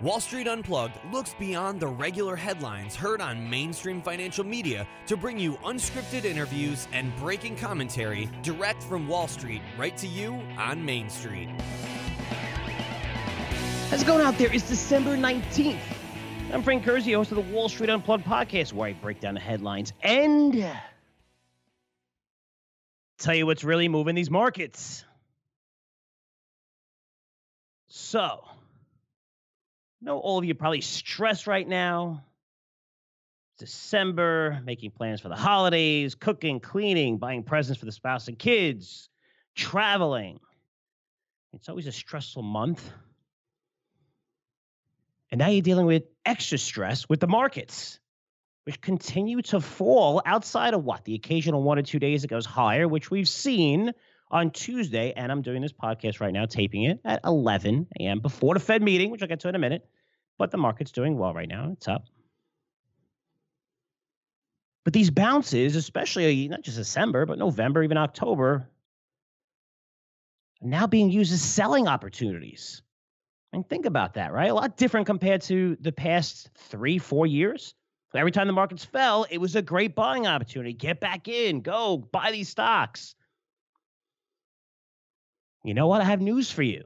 Wall Street Unplugged looks beyond the regular headlines heard on mainstream financial media to bring you unscripted interviews and breaking commentary direct from Wall Street right to you on Main Street. How's it going out there? It's December 19th. I'm Frank Curzio, host of the Wall Street Unplugged podcast, where I break down the headlines and tell you what's really moving these markets. So, I know all of you are probably stressed right now. It's December, making plans for the holidays, cooking, cleaning, buying presents for the spouse and kids, traveling. It's always a stressful month. And now you're dealing with extra stress with the markets, which continue to fall outside of what? The occasional 1 or 2 days it goes higher, which we've seen on Tuesday. And I'm doing this podcast right now, taping it at 11 a.m. before the Fed meeting, which I'll get to in a minute. But the market's doing well right now. It's up. But these bounces, especially not just December, but November, even October, are now being used as selling opportunities. And think about that, right? A lot different compared to the past 3-4 years. Every time the markets fell, it was a great buying opportunity. Get back in, go buy these stocks. You know what? I have news for you.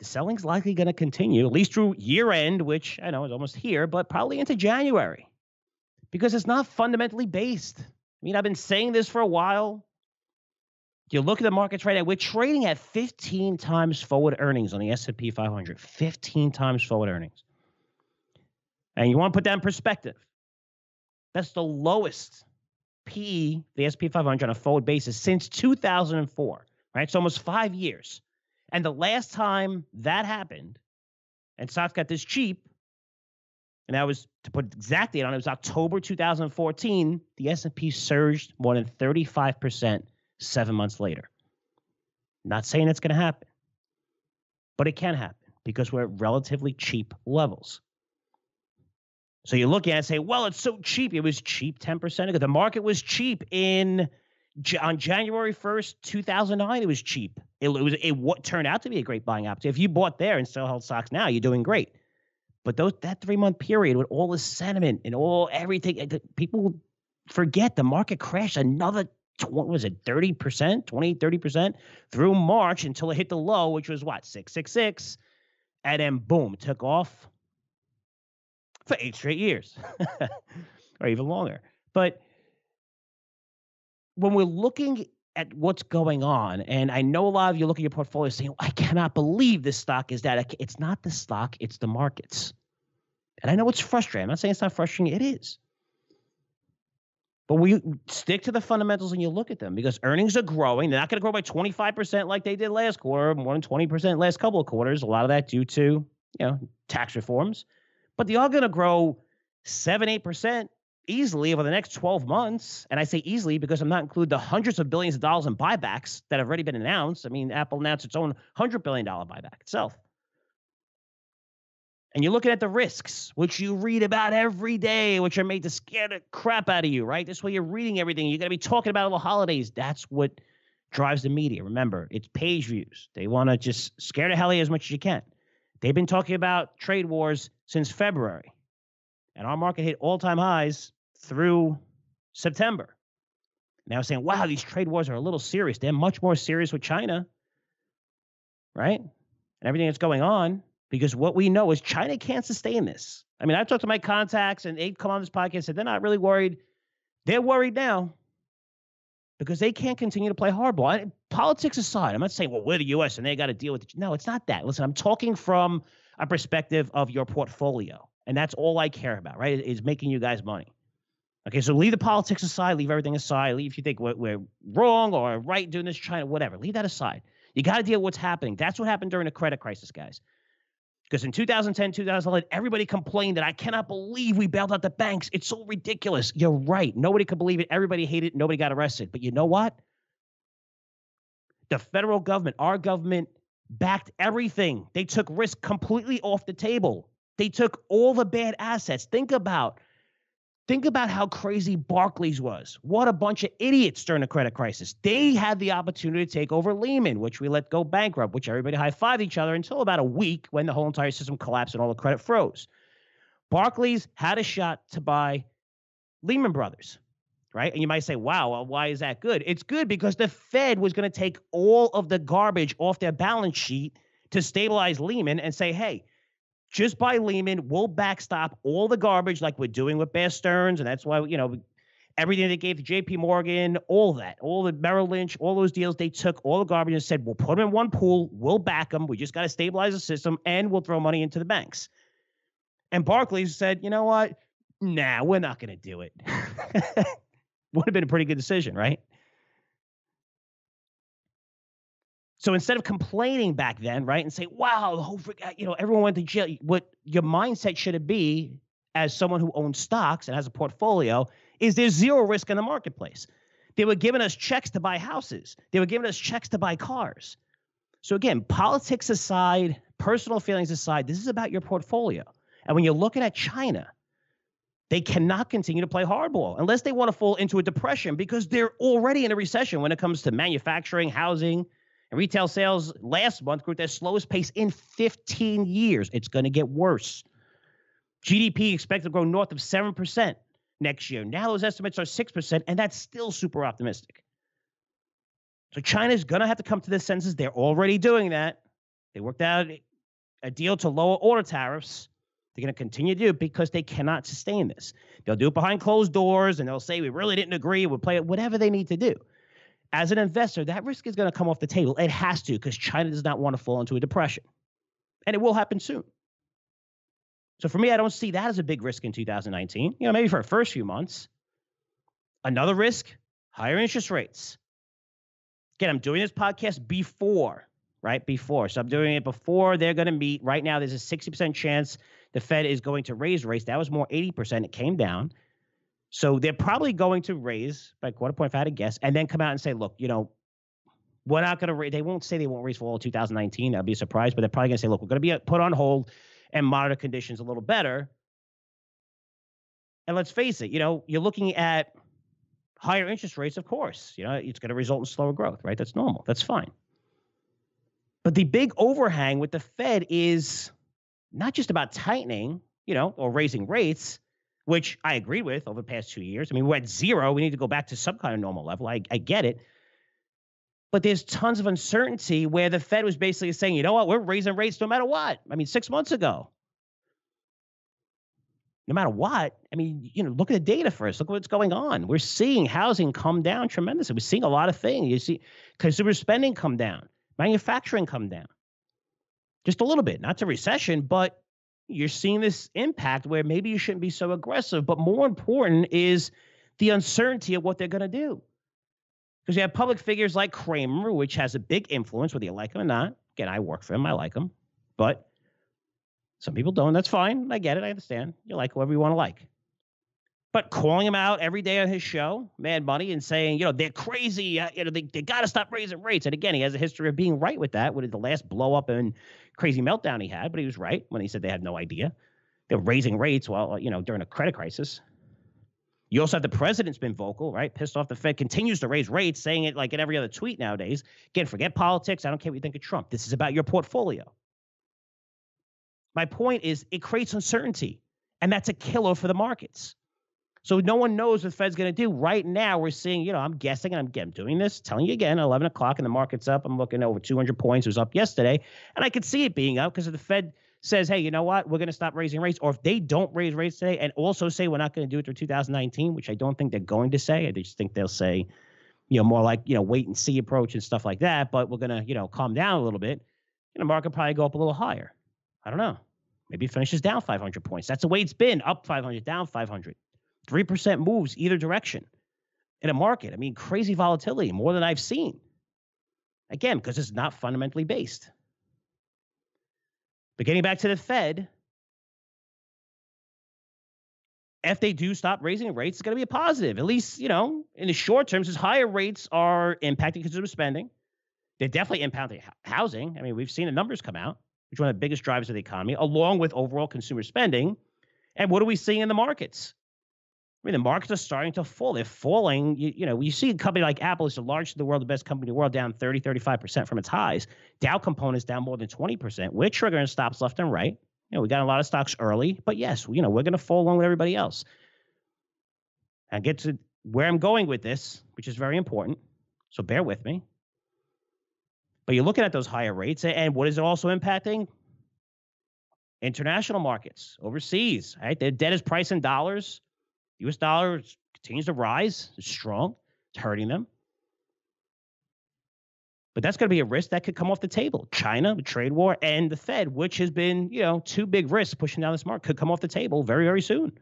The selling's likely going to continue, at least through year end, which I know is almost here, but probably into January, because it's not fundamentally based. I mean, I've been saying this for a while. You look at the markets right now, we're trading at 15 times forward earnings on the S&P 500, 15 times forward earnings. And you want to put that in perspective. That's the lowest P, the S&P 500 on a forward basis since 2004, right? So almost 5 years. And the last time that happened, and stocks got this cheap, and that was, to put exactly on it, was October 2014, the S&P surged more than 35%. 7 months later. Not saying it's going to happen, but it can happen because we're at relatively cheap levels. So you look at it and say, well, it's so cheap. It was cheap 10% ago. The market was cheap on January 1st, 2009. It was cheap. It turned out to be a great buying opportunity. If you bought there and still held stocks now, you're doing great. But that 3 month period with all the sentiment and everything, people forget the market crashed another, what was it, 30%, 20, 30% through March until it hit the low, which was what, 666, and then boom, took off for 8 straight years or even longer. But when we're looking at what's going on, and I know a lot of you look at your portfolio saying, I cannot believe this stock is that. It's not the stock, it's the markets. And I know it's frustrating. I'm not saying it's not frustrating. It is. But we stick to the fundamentals and you look at them because earnings are growing. They're not going to grow by 25% like they did last quarter, more than 20% last couple of quarters. A lot of that due to, tax reforms. But they are going to grow 7%, 8% easily over the next 12 months. And I say easily because I'm not including the hundreds of billions of dollars in buybacks that have already been announced. I mean, Apple announced its own $100 billion buyback itself. And you're looking at the risks, which you read about every day, which are made to scare the crap out of you, right? This way you're reading everything. You're going to be talking about all the holidays. That's what drives the media. Remember, it's page views. They want to just scare the hell out of you as much as you can. They've been talking about trade wars since February. And our market hit all-time highs through September. Now saying, wow, these trade wars are a little serious. They're much more serious with China, right? And everything that's going on. Because what we know is China can't sustain this. I mean, I've talked to my contacts, and they come on this podcast and said they're not really worried. They're worried now because they can't continue to play hardball. And politics aside, I'm not saying, well, we're the U.S. and they got to deal with it. No, it's not that. Listen, I'm talking from a perspective of your portfolio, and that's all I care about, right, is making you guys money. Okay, so leave the politics aside. Leave everything aside. Leave if you think we're wrong or right doing this, China, whatever. Leave that aside. You got to deal with what's happening. That's what happened during the credit crisis, guys. Because in 2010, 2011, everybody complained that I cannot believe we bailed out the banks. It's so ridiculous. You're right. Nobody could believe it. Everybody hated it. Nobody got arrested. But you know what? The federal government, our government, backed everything. They took risk completely off the table. They took all the bad assets. Think about Think about how crazy Barclays was. What a bunch of idiots during the credit crisis. They had the opportunity to take over Lehman, which we let go bankrupt, which everybody high-fived each other until about a week when the whole entire system collapsed and all the credit froze. Barclays had a shot to buy Lehman Brothers, right? And you might say, wow, well, why is that good? It's good because the Fed was going to take all of the garbage off their balance sheet to stabilize Lehman and say, hey, just buy Lehman, we'll backstop all the garbage like we're doing with Bear Stearns, and that's why, you know, everything they gave to J.P. Morgan, all that, all the Merrill Lynch, all those deals, they took all the garbage and said, we'll put them in one pool, we'll back them, we just got to stabilize the system, and we'll throw money into the banks. And Barclays said, you know what, nah, we're not going to do it. Would have been a pretty good decision, right? So instead of complaining back then, right, and say, wow, the whole you know, everyone went to jail, what your mindset should be as someone who owns stocks and has a portfolio is there's zero risk in the marketplace. They were giving us checks to buy houses. They were giving us checks to buy cars. So again, politics aside, personal feelings aside, this is about your portfolio. And when you're looking at China, they cannot continue to play hardball unless they want to fall into a depression because they're already in a recession when it comes to manufacturing, housing, and retail sales. Last month grew at their slowest pace in 15 years. It's going to get worse. GDP expected to grow north of 7% next year. Now those estimates are 6%, and that's still super optimistic. So China's going to have to come to their senses. They're already doing that. They worked out a deal to lower order tariffs. They're going to continue to do it because they cannot sustain this. They'll do it behind closed doors, and they'll say, we really didn't agree. We'll play it, whatever they need to do. As an investor, that risk is going to come off the table. It has to because China does not want to fall into a depression, and it will happen soon. So for me, I don't see that as a big risk in 2019. You know, maybe for the first few months. Another risk, higher interest rates. Again, I'm doing this podcast before, right? Before. So I'm doing it before they're going to meet. Right now, there's a 60% chance the Fed is going to raise rates. That was more 80%. It came down. So they're probably going to raise by 0.25 if I had to guess, and then come out and say, look, you know, we're not going to raise. They won't say they won't raise for all of 2019. I'd be surprised, but they're probably going to say, look, we're going to be put on hold and monitor conditions a little better. And let's face it, you know, you're looking at higher interest rates, of course. You know, it's going to result in slower growth, right? That's normal. That's fine. But the big overhang with the Fed is not just about tightening, you know, or raising rates, which I agreed with over the past 2 years. I mean, we're at zero. We need to go back to some kind of normal level. I get it. But there's tons of uncertainty where the Fed was basically saying, you know what, we're raising rates no matter what. I mean, 6 months ago. No matter what, I mean, you know, look at the data first. Look at what's going on. We're seeing housing come down tremendously. We're seeing a lot of things. You see consumer spending come down, manufacturing come down. Just a little bit, not to recession, but you're seeing this impact where maybe you shouldn't be so aggressive. But more important is the uncertainty of what they're going to do. Because you have public figures like Kramer, which has a big influence, whether you like him or not. Again, I work for him. I like him. But some people don't. That's fine. I get it. I understand. You like whoever you want to like. But calling him out every day on his show, Mad Money, and saying, you know, they're crazy. You know, they got to stop raising rates. And again, he has a history of being right with that. With the last blow up and crazy meltdown he had, but he was right when he said they had no idea. They're raising rates while, you know, during a credit crisis. You also have the president's been vocal, right? Pissed off the Fed, continues to raise rates, saying it like in every other tweet nowadays. Again, forget politics. I don't care what you think of Trump. This is about your portfolio. My point is it creates uncertainty, and that's a killer for the markets. So no one knows what the Fed's going to do. Right now, we're seeing, you know, I'm guessing, and I'm doing this, telling you again, 11 o'clock and the market's up. I'm looking over 200 points. It was up yesterday. And I could see it being up because if the Fed says, hey, you know what, we're going to stop raising rates, or if they don't raise rates today and also say we're not going to do it through 2019, which I don't think they're going to say. I just think they'll say, you know, more like, you know, wait and see approach and stuff like that. But we're going to, you know, calm down a little bit. And the market probably go up a little higher. I don't know. Maybe it finishes down 500 points. That's the way it's been, up 500, down 500. 3% moves either direction in a market. I mean, crazy volatility, more than I've seen. Again, because it's not fundamentally based. But getting back to the Fed, if they do stop raising rates, it's going to be a positive. At least, you know, in the short term, since higher rates are impacting consumer spending, they're definitely impacting housing. I mean, we've seen the numbers come out, which are one of the biggest drivers of the economy, along with overall consumer spending. And what are we seeing in the markets? I mean, the markets are starting to fall. They're falling. You know, you see a company like Apple is the largest in the world, the best company in the world, down 30, 35% from its highs. Dow components down more than 20%. We're triggering stops left and right. You know, we got a lot of stocks early, but yes, you know, we're going to fall along with everybody else. I get to where I'm going with this, which is very important. So bear with me. But you're looking at those higher rates, and what is it also impacting? International markets, overseas, right? Their debt is priced in dollars. U.S. dollar continues to rise. It's strong. It's hurting them. But that's going to be a risk that could come off the table. China, the trade war, and the Fed, which has been, you know, two big risks pushing down this market, could come off the table very, very soon.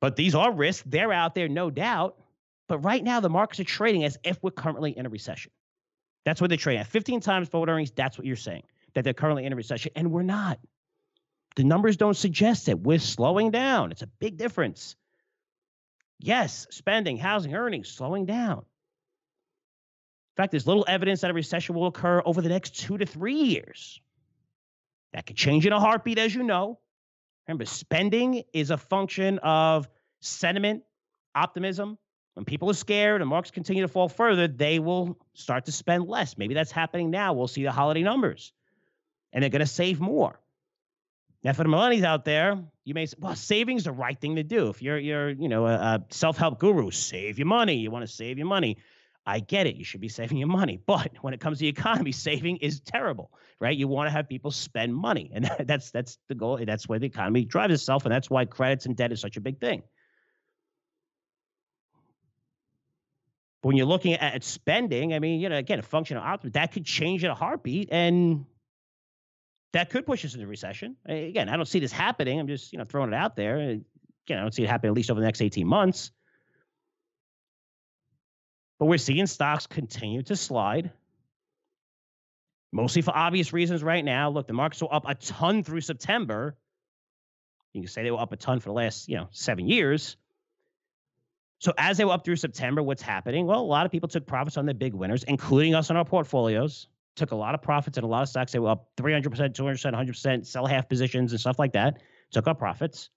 But these are risks. They're out there, no doubt. But right now, the markets are trading as if we're currently in a recession. That's what they're trading at. 15 times forward earnings, that's what you're saying, that they're currently in a recession. And we're not. The numbers don't suggest it. We're slowing down. It's a big difference. Yes, spending, housing, earnings, slowing down. In fact, there's little evidence that a recession will occur over the next 2 to 3 years. That could change in a heartbeat, as you know. Remember, spending is a function of sentiment, optimism. When people are scared and markets continue to fall further, they will start to spend less. Maybe that's happening now. We'll see the holiday numbers, and they're going to save more. Now, for the millennials out there, you may say, well, saving's the right thing to do. If you're you know, a self-help guru, save your money. You want to save your money. I get it. You should be saving your money. But when it comes to the economy, saving is terrible, right? You want to have people spend money. And that's the goal. That's where the economy drives itself. And that's why credits and debt is such a big thing. But when you're looking at spending, I mean, you know, again, a function of optimism, that could change in a heartbeat. And that could push us into recession. Again, I don't see this happening. I'm just, you know, throwing it out there. Again, I don't see it happening at least over the next 18 months. But we're seeing stocks continue to slide, mostly for obvious reasons right now. Look, the markets were up a ton through September. You can say they were up a ton for the last, you know, 7 years. So as they were up through September, what's happening? Well, a lot of people took profits on the big winners, including us on our portfolios. Took a lot of profits and a lot of stocks. They were up 300%, 200%, 100%, sell half positions and stuff like that. Took our profits.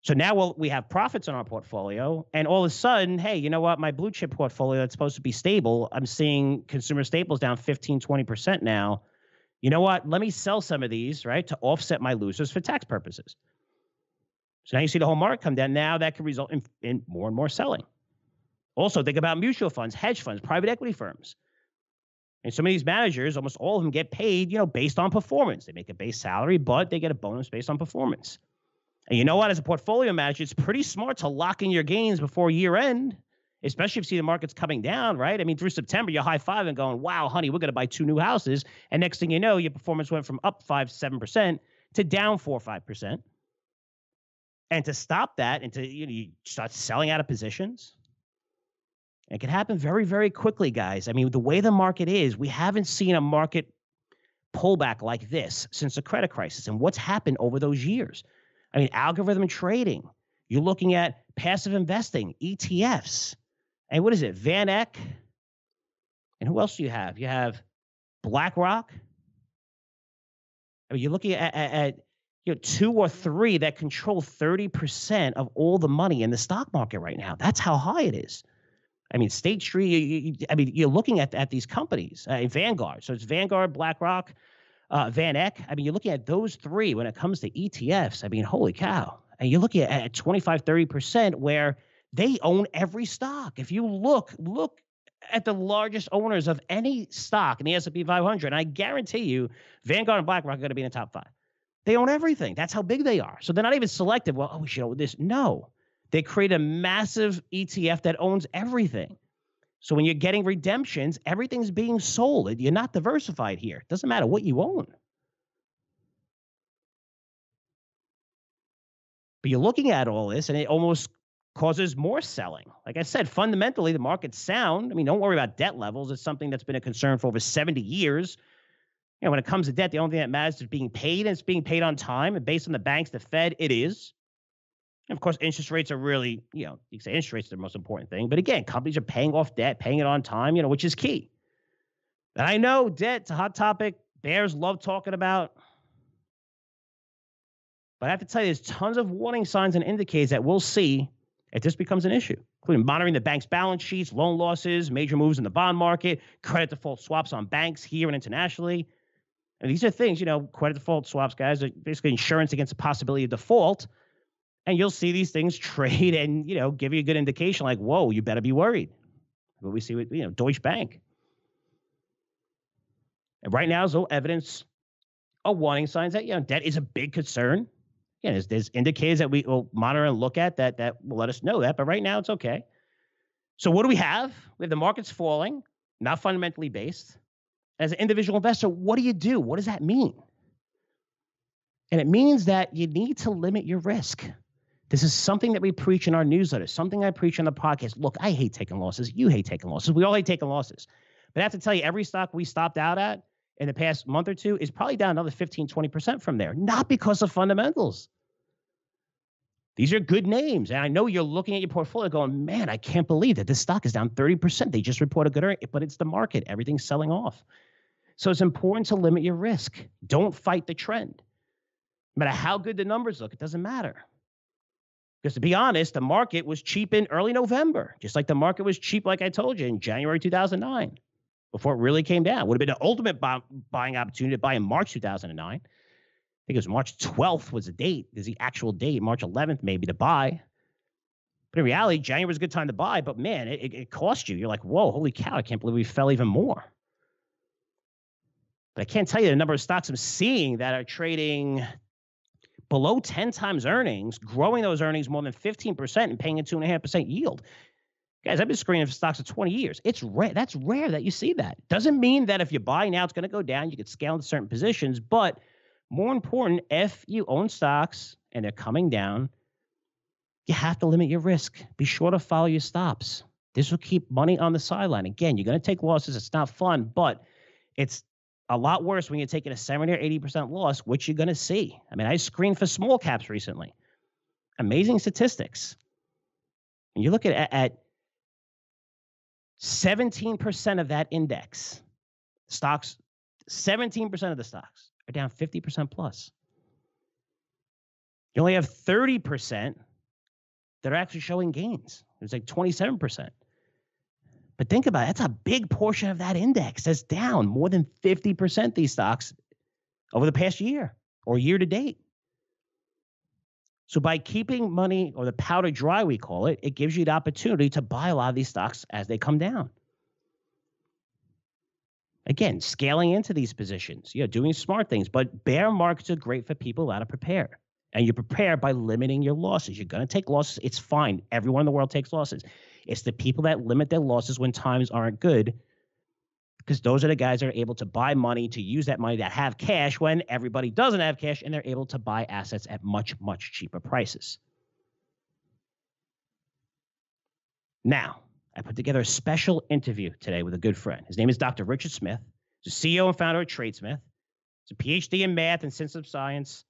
So now we have profits in our portfolio, and all of a sudden, hey, you know what? My blue chip portfolio that's supposed to be stable, I'm seeing consumer staples down 15, 20% now. You know what? Let me sell some of these, right, to offset my losers for tax purposes. So now you see the whole market come down. Now that could result in more and more selling. Also, think about mutual funds, hedge funds, private equity firms. And some of these managers, almost all of them get paid, you know, based on performance. They make a base salary, but they get a bonus based on performance. And you know what? As a portfolio manager, it's pretty smart to lock in your gains before year end, especially if you see the market's coming down, right? I mean, through September, you're high-fiving and going, wow, honey, we're going to buy 2 new houses. And next thing you know, your performance went from up 5, 7% to down 4, 5%. And to stop that and to, you know, you start selling out of positions. It can happen very, very quickly, guys. I mean, the way the market is, we haven't seen a market pullback like this since the credit crisis. And what's happened over those years? I mean, algorithm trading, you're looking at passive investing, ETFs. And what is it? VanEck. And who else do you have? You have BlackRock. I mean, you're looking at you know, 2 or 3 that control 30% of all the money in the stock market right now. That's how high it is. I mean, State Street, I mean, you're looking at these companies, Vanguard. So it's Vanguard, BlackRock. VanEck. I mean, you're looking at those 3 when it comes to ETFs. I mean, holy cow. And you're looking at 25, 30% where they own every stock. If you look at the largest owners of any stock in the S&P 500, and I guarantee you Vanguard and BlackRock are going to be in the top 5. They own everything. That's how big they are. So they're not even selective. Well, oh, we should own this. No. They create a massive ETF that owns everything. So when you're getting redemptions, everything's being sold. You're not diversified here. It doesn't matter what you own. But you're looking at all this, and it almost causes more selling. Like I said, fundamentally, the market's sound. I mean, don't worry about debt levels. It's something that's been a concern for over 70 years. You know, when it comes to debt, the only thing that matters is being paid, and it's being paid on time. And based on the banks, the Fed, it is. And of course, interest rates are really, you know, you say interest rates are the most important thing. But again, companies are paying off debt, paying it on time, you know, which is key. And I know debt's a hot topic. Bears love talking about. But I have to tell you, there's tons of warning signs and indicators that we'll see if this becomes an issue, including monitoring the bank's balance sheets, loan losses, major moves in the bond market, credit default swaps on banks here and internationally. And these are things, you know, credit default swaps, guys, are basically insurance against the possibility of default. And you'll see these things trade and, you know, give you a good indication like, whoa, you better be worried. But we see with, you know, Deutsche Bank. And right now, there's no evidence of warning signs that, you know, debt is a big concern. Yeah, there's indicators that we will monitor and look at that will let us know that. But right now, it's okay. So what do we have? We have the markets falling, not fundamentally based. As an individual investor, what do you do? What does that mean? And it means that you need to limit your risk. This is something that we preach in our newsletter, something I preach on the podcast. Look, I hate taking losses. You hate taking losses. We all hate taking losses. But I have to tell you, every stock we stopped out at in the past month or two is probably down another 15, 20% from there, not because of fundamentals. These are good names. And I know you're looking at your portfolio going, man, I can't believe that this stock is down 30%. They just reported good earnings, but it's the market. Everything's selling off. So it's important to limit your risk. Don't fight the trend. No matter how good the numbers look, it doesn't matter. Because to be honest, the market was cheap in early November, just like the market was cheap, like I told you, in January 2009, before it really came down. Would have been the ultimate buying opportunity to buy in March 2009. I think it was March 12th was the date. There's the actual date, March 11th maybe, to buy. But in reality, January was a good time to buy, but man, it cost you. You're like, whoa, holy cow, I can't believe we fell even more. But I can't tell you the number of stocks I'm seeing that are trading below 10 times earnings, growing those earnings more than 15% and paying a 2.5% yield. Guys, I've been screening for stocks for 20 years. It's rare. That's rare that you see that. Doesn't mean that if you buy now, it's going to go down. You could scale into certain positions. But more important, if you own stocks and they're coming down, you have to limit your risk. Be sure to follow your stops. This will keep money on the sideline. Again, you're going to take losses. It's not fun, but it's a lot worse when you're taking a 70 or 80% loss, which you're going to see. I mean, I screened for small caps recently. Amazing statistics. And you look at 17% of that index, stocks, 17% of the stocks are down 50% plus. You only have 30% that are actually showing gains. It was like 27%. But think about it, that's a big portion of that index that's down more than 50% these stocks over the past year or year to date. So by keeping money, or the powder dry, we call it, it gives you the opportunity to buy a lot of these stocks as they come down. Again, scaling into these positions, you know, doing smart things, but bear markets are great for people that are prepared. And you prepare by limiting your losses. You're going to take losses. It's fine. Everyone in the world takes losses. It's the people that limit their losses when times aren't good, because those are the guys that are able to buy money, to use that money, that have cash when everybody doesn't have cash, and they're able to buy assets at much, much cheaper prices. Now, I put together a special interview today with a good friend. His name is Dr. Richard Smith. He's the CEO and founder of Tradesmith. He's a PhD in math and sensitive science.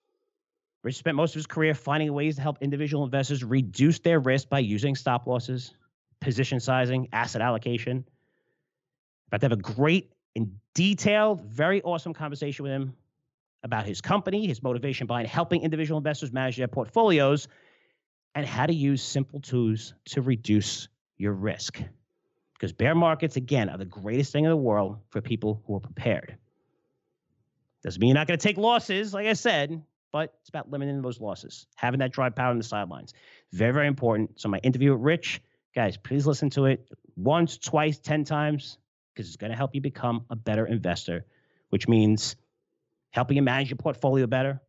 Richard spent most of his career finding ways to help individual investors reduce their risk by using stop losses, position sizing, asset allocation. About to have a great and detailed, very awesome conversation with him about his company, his motivation behind helping individual investors manage their portfolios, and how to use simple tools to reduce your risk. Because bear markets, again, are the greatest thing in the world for people who are prepared. Doesn't mean you're not going to take losses, like I said, but it's about limiting those losses, having that dry powder on the sidelines. Very, very important. So my interview with Rich, guys, please listen to it once, twice, 10 times, because it's going to help you become a better investor, which means helping you manage your portfolio better.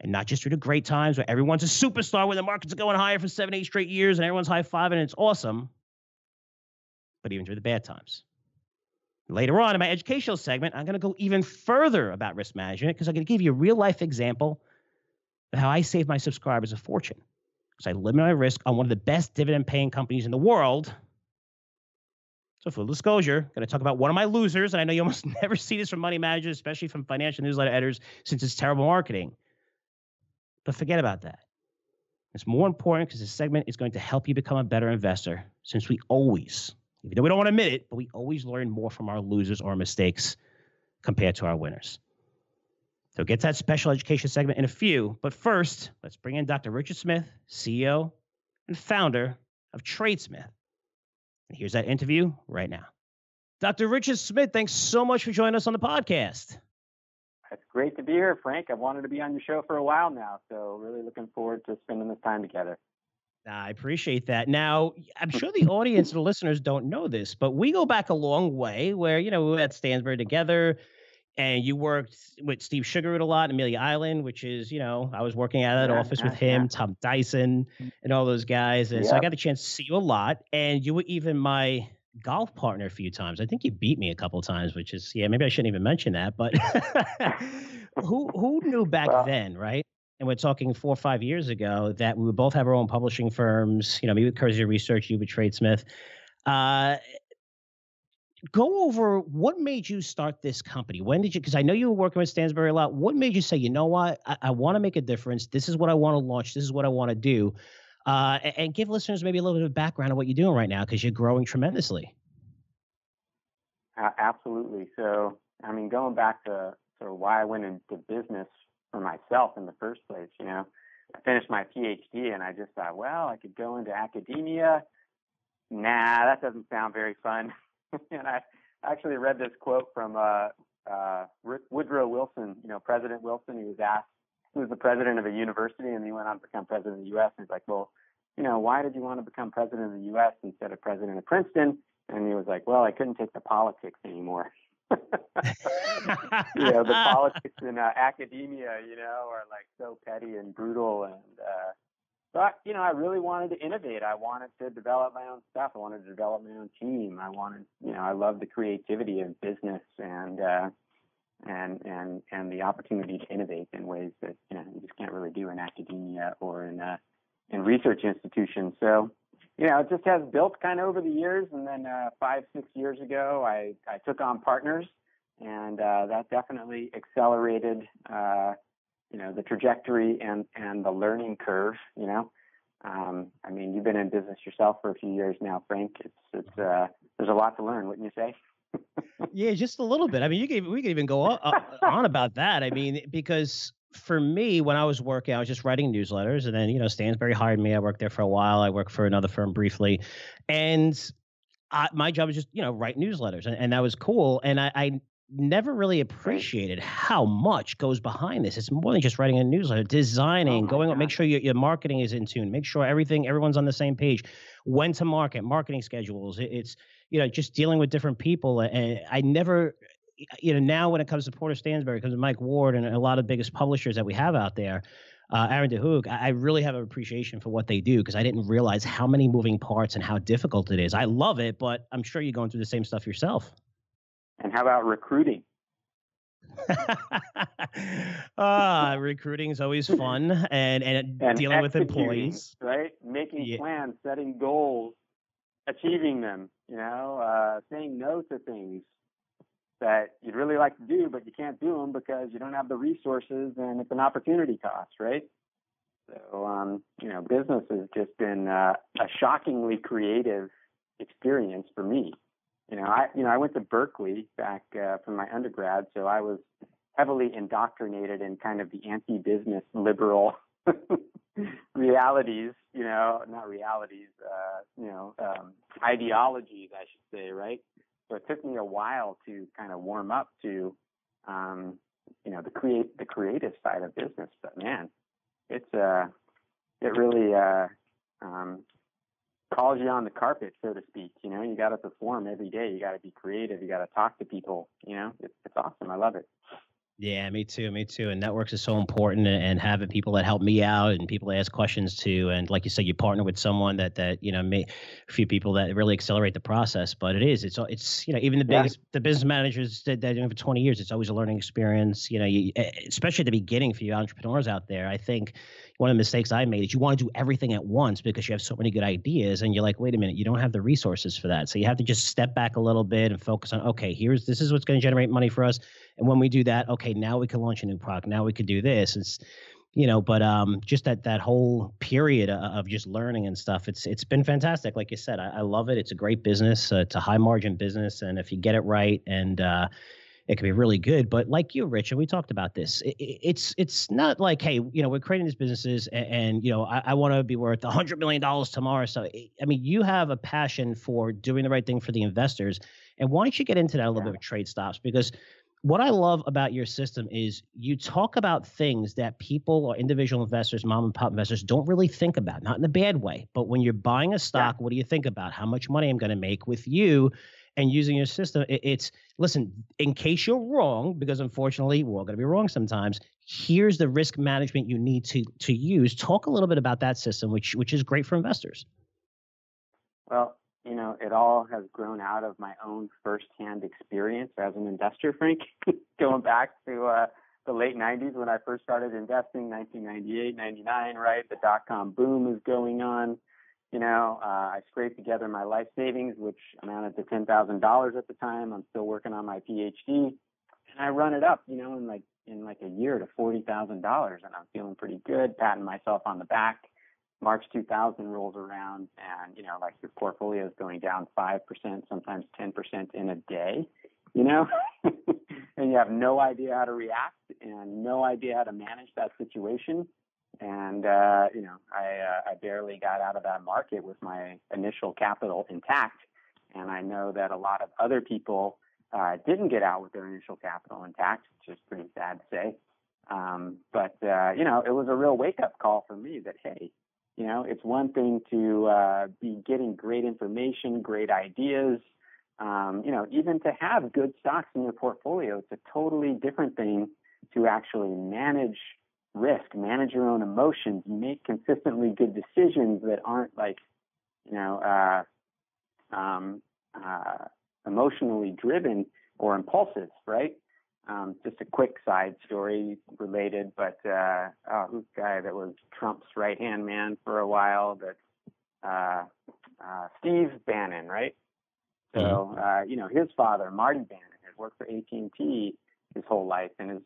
And not just through the great times where everyone's a superstar, where the markets are going higher for 7, 8 straight years and everyone's high-fiving and it's awesome, but even through the bad times. Later on in my educational segment, I'm going to go even further about risk management, because I'm going to give you a real-life example of how I saved my subscribers a fortune. So I limit my risk on one of the best dividend-paying companies in the world. So full disclosure, I'm going to talk about one of my losers, and I know you almost never see this from money managers, especially from financial newsletter editors, since it's terrible marketing. But forget about that. It's more important because this segment is going to help you become a better investor, since we always, even though we don't want to admit it, but we always learn more from our losers or mistakes compared to our winners. So get to that special education segment in a few. But first, let's bring in Dr. Richard Smith, CEO and founder of Tradesmith. And here's that interview right now. Dr. Richard Smith, thanks so much for joining us on the podcast. It's great to be here, Frank. I've wanted to be on your show for a while now, so really looking forward to spending this time together. I appreciate that. Now, I'm sure the audience, the listeners don't know this, but we go back a long way where, you know, we were at Stansberry together and you worked with Steve Sjuggerud a lot, Amelia Island, which is, you know, I was working out of that office with him, Tom Dyson and all those guys. And so I got the chance to see you a lot. And you were even my golf partner a few times. I think you beat me a couple of times, which is, maybe I shouldn't even mention that, but who knew back then, right? And we're talking 4 or 5 years ago that we would both have our own publishing firms, you know, me with Curzio Research, you with Tradesmith. Go over what made you start this company? When did you, because I know you were working with Stansberry a lot. What made you say, you know what, I want to make a difference. This is what I want to launch. This is what I want to do. And give listeners maybe a little bit of background on what you're doing right now, because you're growing tremendously. Absolutely. So, I mean, going back to sort of why I went into business for myself in the first place, you know, I finished my PhD and I just thought, well, I could go into academia. Nah, that doesn't sound very fun. And I actually read this quote from Woodrow Wilson, you know, President Wilson. He was asked, who was the president of a university, and he went on to become president of the U.S. And he's like, well, you know, why did you want to become president of the U.S. instead of president of Princeton? And he was like, well, I couldn't take the politics anymore. You know, the politics in academia, you know, are like so petty and brutal. And but, you know, I really wanted to innovate. I wanted to develop my own stuff. I wanted to develop my own team. I wanted, you know, I love the creativity of business and the opportunity to innovate in ways that, you know, you just can't really do in academia or in research institutions. So, you know, it just has built kind of over the years. And then 5, 6 years ago, I took on partners, and that definitely accelerated, you know, the trajectory and the learning curve, you know. I mean, you've been in business yourself for a few years now, Frank. It's there's a lot to learn, wouldn't you say? Yeah, just a little bit. I mean, we could even go on about that. I mean, because for me, when I was working, I was just writing newsletters, and then, you know, Stansberry hired me. I worked there for a while. I worked for another firm briefly, and my job was just, you know, write newsletters, and that was cool. And I never really appreciated how much goes behind this. It's more than just writing a newsletter, designing, going up, make sure your marketing is in tune, make sure everyone's on the same page, when to market, marketing schedules. It's, you know, just dealing with different people. And I never, you know, now when it comes to Porter Stansberry, it comes to Mike Ward and a lot of the biggest publishers that we have out there, Aaron DeHoog, I really have an appreciation for what they do, because I didn't realize how many moving parts and how difficult it is. I love it, but I'm sure you're going through the same stuff yourself. And how about recruiting? Recruiting is always fun, and dealing with employees, right? Making plans, setting goals, achieving them, you know, saying no to things that you'd really like to do, but you can't do them because you don't have the resources, and it's an opportunity cost, right? So, you know, business has just been a shockingly creative experience for me. You know, I went to Berkeley back from my undergrad, so I was heavily indoctrinated in kind of the anti-business liberal realities, you know, not realities, you know, ideologies, I should say, right? So it took me a while to kind of warm up to, you know, the creative side of business. But man, it's it really calls you on the carpet, so to speak. You know, you got to perform every day. You got to be creative. You got to talk to people. You know, it's awesome. I love it. Yeah, me too. Me too. And networks is so important, and having people that help me out and people that ask questions to. And like you said, you partner with someone that, you know, a few people that really accelerate the process. But it's, you know, even the business managers that do it for 20 years, it's always a learning experience. You know, especially at the beginning for you entrepreneurs out there, I think one of the mistakes I made is you want to do everything at once because you have so many good ideas, and you're like, wait a minute, you don't have the resources for that. So you have to just step back a little bit and focus on, okay, this is what's going to generate money for us. And when we do that, okay, now we can launch a new product. Now we could do this. It's, you know, but just that whole period of just learning and stuff, it's been fantastic. Like you said, I love it. It's a great business. It's a high margin business. And if you get it right and it could be really good. But like you, Rich, and we talked about this, it's not like, hey, you know, we're creating these businesses and you know, I want to be worth $100 million tomorrow. So, I mean, you have a passion for doing the right thing for the investors. And why don't you get into that a little bit with TradeStops? Because what I love about your system is you talk about things that people or individual investors, mom and pop investors don't really think about, not in a bad way. But when you're buying a stock, what do you think about? How much money I'm going to make with you? And using your system, it's, listen, in case you're wrong, because unfortunately we're all going to be wrong sometimes, here's the risk management you need to use. Talk a little bit about that system, which is great for investors. Well, you know, it all has grown out of my own firsthand experience as an investor, Frank, going back to the late 90s when I first started investing, 1998, 99, right? The dot-com boom is going on. You know, I scraped together my life savings, which amounted to $10,000 at the time. I'm still working on my PhD, and I run it up, you know, in like a year to $40,000, and I'm feeling pretty good, patting myself on the back. March 2000 rolls around, and you know, like your portfolio is going down 5%, sometimes 10% in a day, you know, and you have no idea how to react and no idea how to manage that situation. And, you know, I barely got out of that market with my initial capital intact. And I know that a lot of other people didn't get out with their initial capital intact, which is pretty sad to say. But, you know, it was a real wake-up call for me that, hey, you know, it's one thing to be getting great information, great ideas, you know, even to have good stocks in your portfolio. It's a totally different thing to actually manage risk, manage your own emotions, make consistently good decisions that aren't like, you know, emotionally driven or impulsive, right? Just a quick side story related, but this guy that was Trump's right-hand man for a while, that Steve Bannon, right? So, you know, his father, Marty Bannon, had worked for AT&T his whole life, and his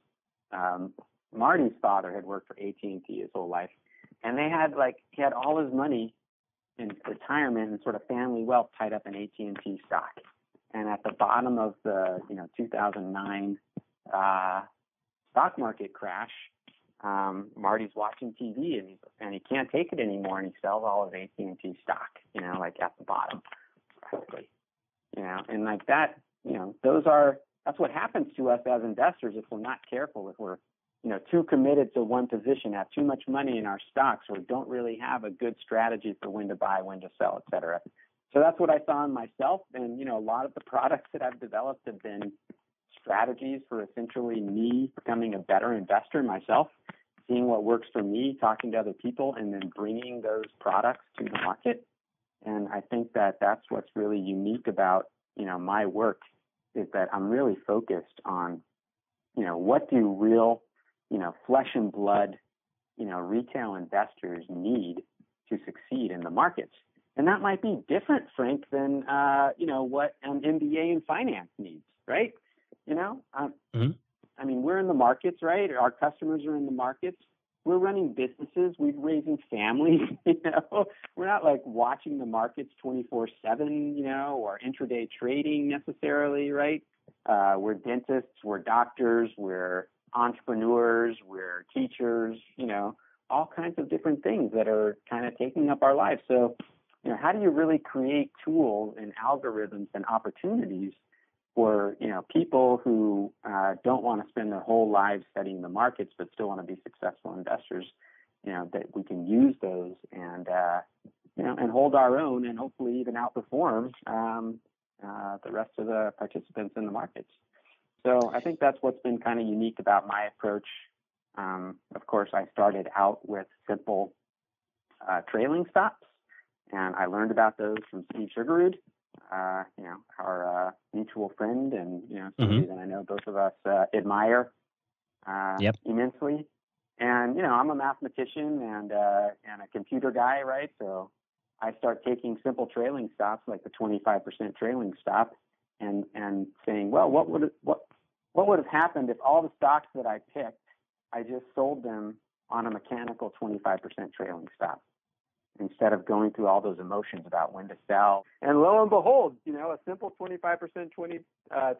Marty's father had worked for AT&T his whole life, and they had he had all his money in retirement and sort of family wealth tied up in AT&T stock. And at the bottom of the 2009 stock market crash, Marty's watching TV and he can't take it anymore, and he sells all of AT&T stock, you know, like at the bottom, practically, you know, and like that, you know, that's what happens to us as investors if we're not careful, if we're too committed to one position, have too much money in our stocks, or don't really have a good strategy for when to buy, when to sell, et cetera. So that's what I saw in myself. And, you know, a lot of the products that I've developed have been strategies for essentially me becoming a better investor myself, seeing what works for me, talking to other people, and then bringing those products to the market. And I think that that's what's really unique about, you know, my work, is that I'm really focused on, you know, what do real, you know, flesh and blood, you know, retail investors need to succeed in the markets. And that might be different, Frank, than, you know, what an MBA in finance needs, right? You know, I mean, we're in the markets, right? Our customers are in the markets. We're running businesses. We're raising families, you know. We're not like watching the markets 24/7, you know, or intraday trading necessarily, right? We're dentists, we're doctors, we're entrepreneurs, we're teachers, you know, all kinds of different things that are kind of taking up our lives. So, you know, how do you really create tools and algorithms and opportunities for, you know, people who don't want to spend their whole lives studying the markets but still want to be successful investors, you know, that we can use those and, you know, and hold our own and hopefully even outperform the rest of the participants in the markets. So I think that's what's been kind of unique about my approach. Of course, I started out with simple trailing stops, and I learned about those from Steve Sjuggerud, you know, our mutual friend, and you know, somebody that I know both of us admire immensely. And you know, I'm a mathematician and a computer guy, right? So I start taking simple trailing stops, like the 25% trailing stop, and saying, well, what would have happened if all the stocks that I picked, I just sold them on a mechanical 25% trailing stop, instead of going through all those emotions about when to sell. And lo and behold, you know, a simple 25%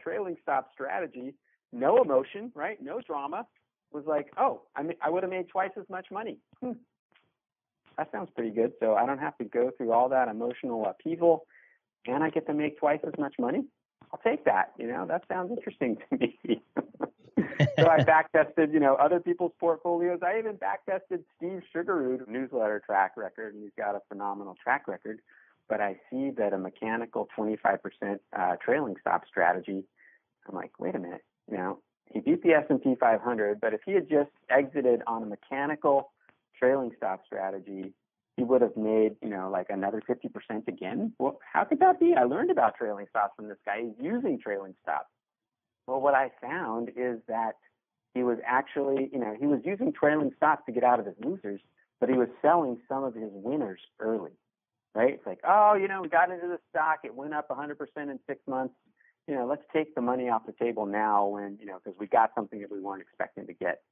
trailing stop strategy no emotion, right? No drama. Was like, oh, I would have made twice as much money. That sounds pretty good. So I don't have to go through all that emotional upheaval, and I get to make twice as much money. I'll take that. You know, that sounds interesting to me. So I backtested, other people's portfolios. I even backtested Steve Sjuggerud newsletter track record, and he's got a phenomenal track record. But I see that a mechanical 25% trailing stop strategy. I'm like, wait a minute. He beat the S&P 500, but if he had just exited on a mechanical trailing stop strategy, he would have made, another 50% again. Well, how could that be? I learned about trailing stops from this guy. He's using trailing stops. Well, what I found is that he was actually, he was using trailing stops to get out of his losers, but he was selling some of his winners early, right? It's like, oh, we got into the stock. It went up 100% in 6 months. Let's take the money off the table now when, because we got something that we weren't expecting to get.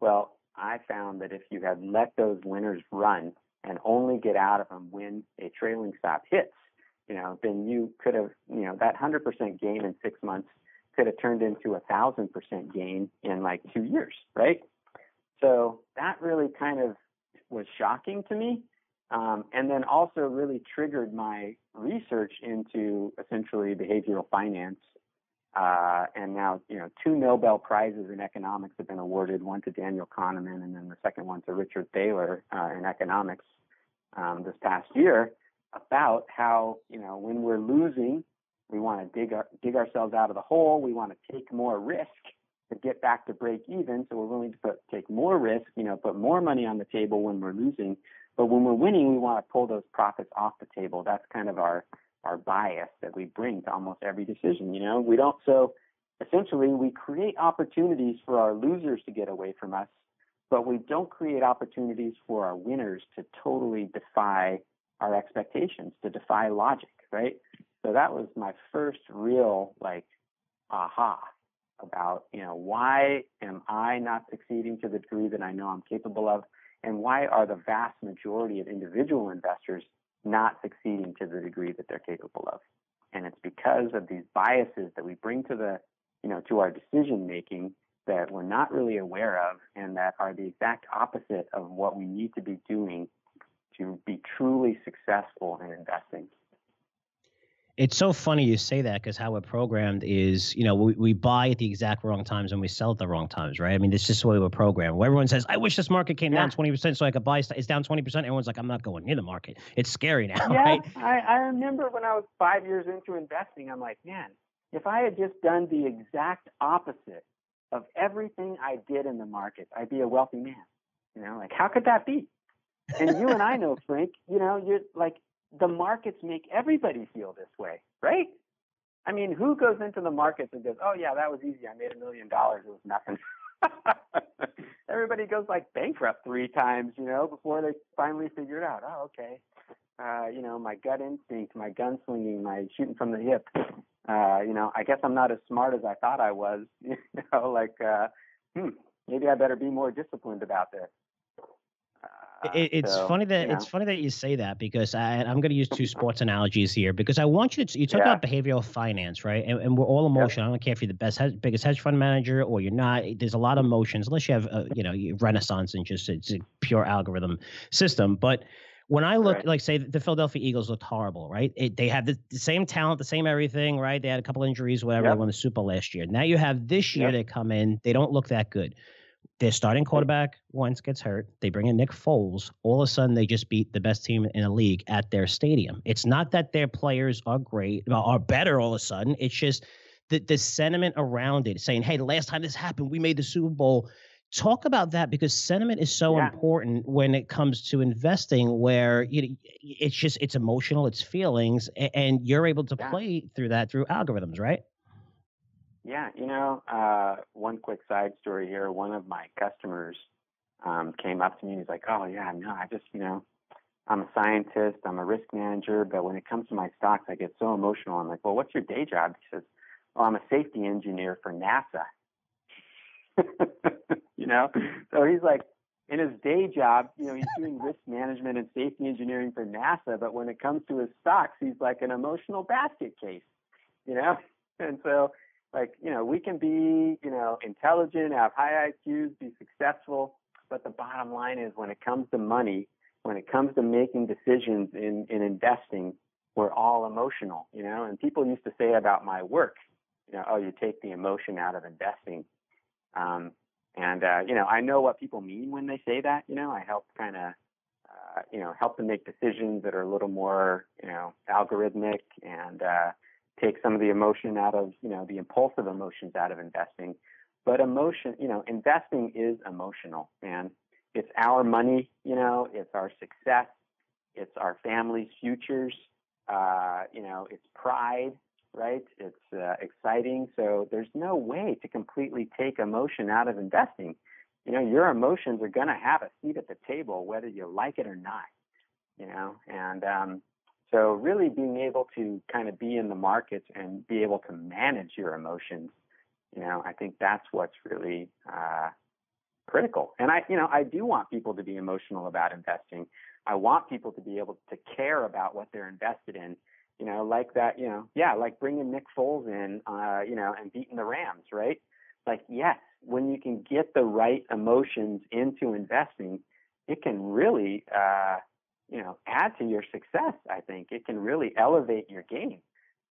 Well, I found that if you had let those winners run and only get out of them when a trailing stop hits, then you could have, that 100% gain in 6 months could have turned into a 1,000% gain in 2 years, right? So that really kind of was shocking to me. And then also really triggered my research into essentially behavioral finance. And now, 2 Nobel Prizes in economics have been awarded, one to Daniel Kahneman and then the second one to Richard Thaler in economics this past year, about how, when we're losing, we want to dig ourselves out of the hole. We want to take more risk to get back to break even. So we're willing to take more risk, put more money on the table when we're losing. But when we're winning, we want to pull those profits off the table. That's kind of our bias that we bring to almost every decision. We don't. So essentially, we create opportunities for our losers to get away from us, but we don't create opportunities for our winners to totally defy our expectations, to defy logic, right? So that was my first real aha about, why am I not succeeding to the degree that I know I'm capable of? And why are the vast majority of individual investors not succeeding to the degree that they're capable of? And it's because of these biases that we bring to the, to our decision making that we're not really aware of, and that are the exact opposite of what we need to be doing to be truly successful in investing. It's so funny you say that, because how we're programmed is, we buy at the exact wrong times and we sell at the wrong times, right? I mean, this is the way we're programmed. Where everyone says, I wish this market came down 20% so I could buy. It's down 20%. Everyone's like, I'm not going near the market. It's scary now, right? I remember when I was 5 years into investing, I'm like, man, if I had just done the exact opposite of everything I did in the market, I'd be a wealthy man. How could that be? And you and I know, Frank, you're like, the markets make everybody feel this way, right? I mean, who goes into the markets and goes, oh, yeah, that was easy. I made $1 million. It was nothing. Everybody goes bankrupt 3 times, before they finally figure it out. Oh, okay. My gut instinct, my gunslinging, my shooting from the hip. I guess I'm not as smart as I thought I was. Maybe I better be more disciplined about this. It's funny that you say that, because I'm going to use 2 sports analogies here, because I want you to talk about behavioral finance, right? And we're all emotional. Yep. I don't care if you're the biggest hedge fund manager or you're not. There's a lot of emotions, unless you have renaissance and just it's a pure algorithm system. But when I look, say the Philadelphia Eagles looked horrible, right? They had the same talent, the same everything, right? They had a couple injuries, whatever. Yep. They won the Super Bowl last year. Now you have this year. Yep. They come in, they don't look that good. Their starting quarterback once gets hurt. They bring in Nick Foles. All of a sudden, they just beat the best team in the league at their stadium. It's not that their players are great, are better all of a sudden. It's just the sentiment around it, saying, hey, the last time this happened, we made the Super Bowl. Talk about that, because sentiment is so important when it comes to investing, where it's emotional, it's feelings, and you're able to play through that through algorithms, right? Yeah, one quick side story here. One of my customers came up to me and he's like, oh, yeah, no, I just, I'm a scientist, I'm a risk manager, but when it comes to my stocks, I get so emotional. I'm like, well, what's your day job? He says, oh, I'm a safety engineer for NASA. So he's like, in his day job, he's doing risk management and safety engineering for NASA, but when it comes to his stocks, he's like an emotional basket case, and so Like, you know, we can be, you know, intelligent, have high IQs, be successful. But the bottom line is when it comes to money, when it comes to making decisions in investing, we're all emotional, you know. And people used to say about my work, you know, oh, you take the emotion out of investing. You know, I know what people mean when they say that, you know. I help kind of, you know, help them make decisions that are a little more, you know, algorithmic and take some of the emotion out of, you know, the impulsive emotions out of investing. But emotion, you know, investing is emotional, man. It's our money, you know, it's our success, it's our family's futures, you know, it's pride, right? It's exciting. So there's no way to completely take emotion out of investing. You know, your emotions are going to have a seat at the table, whether you like it or not, you know? And so really being able to kind of be in the markets and be able to manage your emotions, you know, I think that's what's really critical. And I, you know, I do want people to be emotional about investing. I want people to be able to care about what they're invested in, you know, like that, you know, yeah, like bringing Nick Foles in, you know, and beating the Rams, right? Like, yes, when you can get the right emotions into investing, it can really, you know, add to your success. I think it can really elevate your game,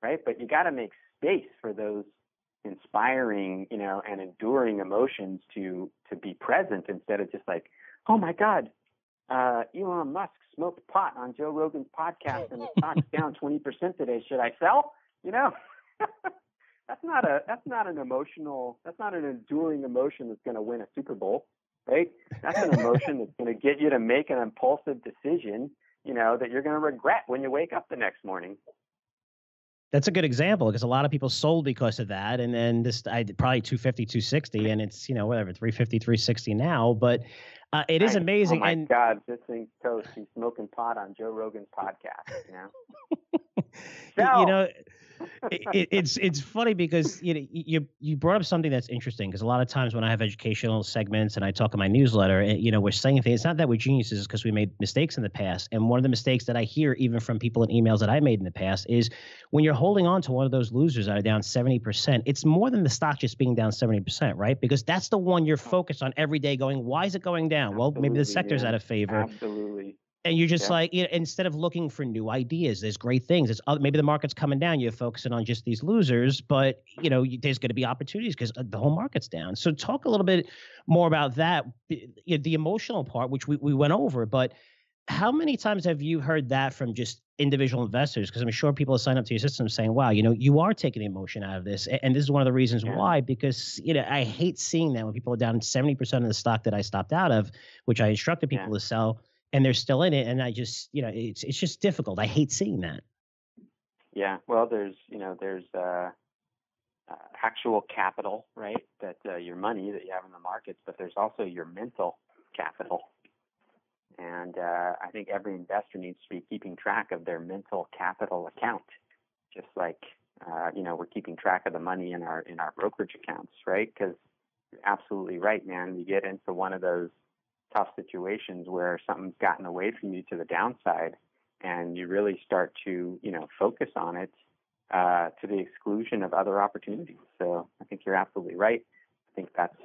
right? But you got to make space for those inspiring, you know, and enduring emotions to be present instead of just like, oh my God, Elon Musk smoked pot on Joe Rogan's podcast and the stock's down 20% today. Should I sell? You know, that's not an enduring emotion that's going to win a Super Bowl, right? That's an emotion that's going to get you to make an impulsive decision, you know, that you're going to regret when you wake up the next morning. That's a good example because a lot of people sold because of that. And then this, I probably 250, 260, and it's, you know, whatever, 350, 360 now, but it is amazing. Oh my God, this thing's toast. He's smoking pot on Joe Rogan's podcast, you know? So, you know, it's funny because, you know, you brought up something that's interesting because a lot of times when I have educational segments and I talk in my newsletter, you know, we're saying things. It's not that we're geniuses because we made mistakes in the past. And one of the mistakes that I hear even from people in emails that I made in the past is when you're holding on to one of those losers that are down 70%, it's more than the stock just being down 70%, right? Because that's the one you're focused on every day going, why is it going down? Absolutely, well, maybe the sector's out of favor. Absolutely. And you're just like, you know, instead of looking for new ideas, there's great things. It's maybe the market's coming down. You're focusing on just these losers, but you know there's going to be opportunities because the whole market's down. So talk a little bit more about that, the emotional part, which we went over. But how many times have you heard that from just individual investors? Because I'm sure people sign up to your system saying, wow, you know, you are taking the emotion out of this. And this is one of the reasons why, because, you know, I hate seeing that when people are down 70% of the stock that I stopped out of, which I instructed people to sell. And they're still in it, and I just, you know, it's just difficult. I hate seeing that. Yeah, well, there's actual capital, right? That your money that you have in the markets, but there's also your mental capital. And I think every investor needs to be keeping track of their mental capital account, just like you know, we're keeping track of the money in our brokerage accounts, right? Because you're absolutely right, man. You get into one of those tough situations where something's gotten away from you to the downside and you really start to, you know, focus on it to the exclusion of other opportunities. So I think you're absolutely right. I think that's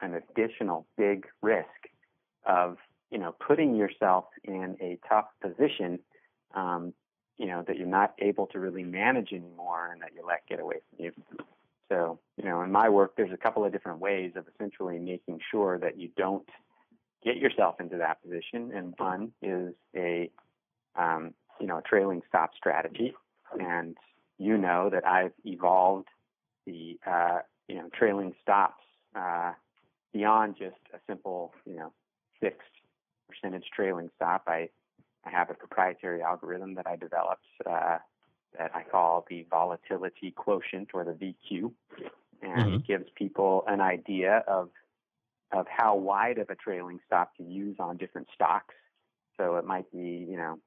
an additional big risk of, you know, putting yourself in a tough position, you know, that you're not able to really manage anymore and that you let get away from you. So, you know, in my work, there's a couple of different ways of essentially making sure that you don't get yourself into that position. And one is a, you know, a trailing stop strategy. And you know that I've evolved the, you know, trailing stops beyond just a simple, you know, fixed percentage trailing stop. I have a proprietary algorithm that I developed that I call the volatility quotient or the VQ. And it gives people an idea of how wide of a trailing stop to use on different stocks. So it might be, you know,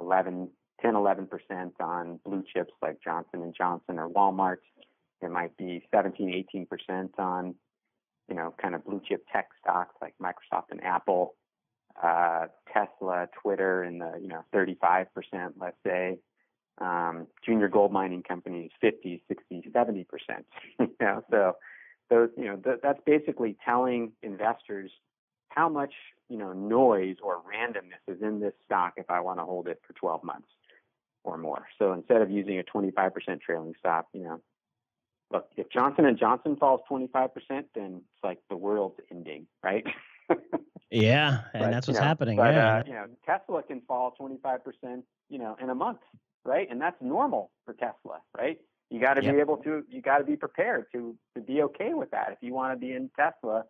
11% on blue chips like Johnson and Johnson or Walmart. It might be 17%, 18% on, you know, kind of blue chip tech stocks like Microsoft and Apple, Tesla, Twitter in the, you know, 35%, let's say. junior gold mining companies 50, 60, 70%. So those, that's basically telling investors how much, noise or randomness is in this stock if I want to hold it for 12 months or more. So instead of using a 25% trailing stop, look, if Johnson and Johnson falls 25%, then it's like the world's ending, right? Yeah, and that's what's happening. But, Tesla can fall 25%, in a month, right? And that's normal for Tesla, right? You got to be able to, you got to be prepared to be okay with that. If you want to be in Tesla,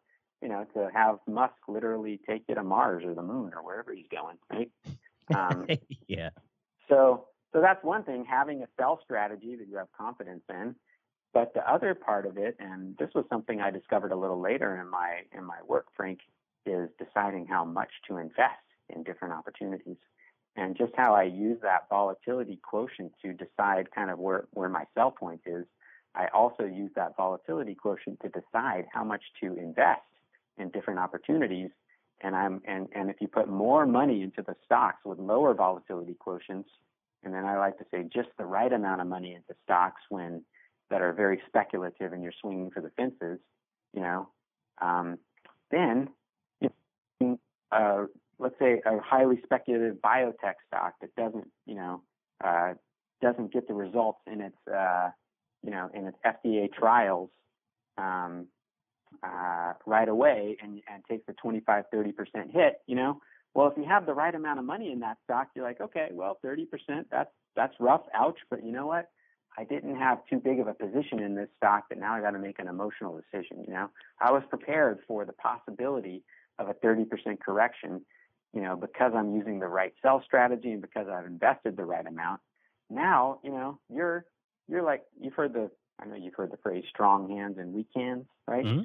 to have Musk literally take you to Mars or the moon or wherever he's going, right? Yeah. So that's one thing, having a sell strategy that you have confidence in. But the other part of it, and this was something I discovered a little later in my work, Frank, is deciding how much to invest in different opportunities, and just how I use that volatility quotient to decide kind of where my sell point is. I also use that volatility quotient to decide how much to invest in different opportunities. And if you put more money into the stocks with lower volatility quotients, and then I like to say just the right amount of money into stocks when that are very speculative and you're swinging for the fences, then let's say a highly speculative biotech stock that doesn't get the results in its, in its FDA trials right away and takes a 25, 30% hit, well, if you have the right amount of money in that stock, you're like, okay, well, 30%, that's rough, ouch, but you know what? I didn't have too big of a position in this stock, but now I got to make an emotional decision. I was prepared for the possibility of a 30% correction, because I'm using the right sell strategy and because I've invested the right amount. Now, you're like, I know you've heard the phrase strong hands and weak hands, right? Mm-hmm.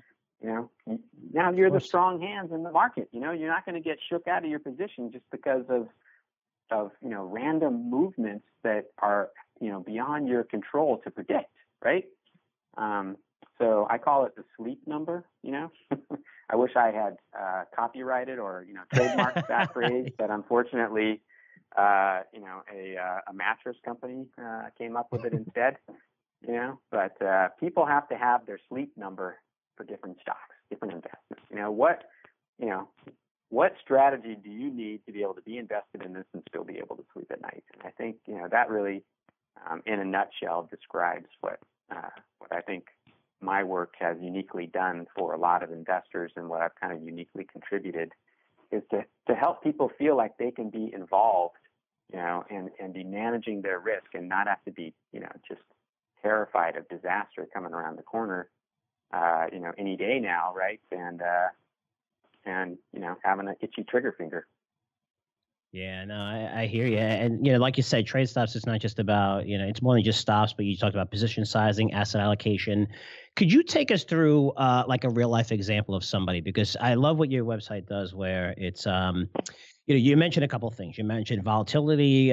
Now you're the strong hands in the market. You're not going to get shook out of your position just because of random movements that are beyond your control to predict, right? So I call it the sleep number. I wish I had copyrighted or trademarked that phrase, but unfortunately, a mattress company came up with it instead. But people have to have their sleep number for different stocks, different investments. What strategy do you need to be able to be invested in this and still be able to sleep at night? And I think, that really, in a nutshell, describes what I think my work has uniquely done for a lot of investors, and what I've kind of uniquely contributed is to help people feel like they can be involved, and be managing their risk and not have to be, just terrified of disaster coming around the corner, any day now, right? And having an itchy trigger finger. Yeah, no, I hear you. And, like you said, TradeStops is not just about, it's more than just stops, but you talked about position sizing, asset allocation. Could you take us through like a real life example of somebody? Because I love what your website does, where it's, you mentioned a couple of things. You mentioned volatility,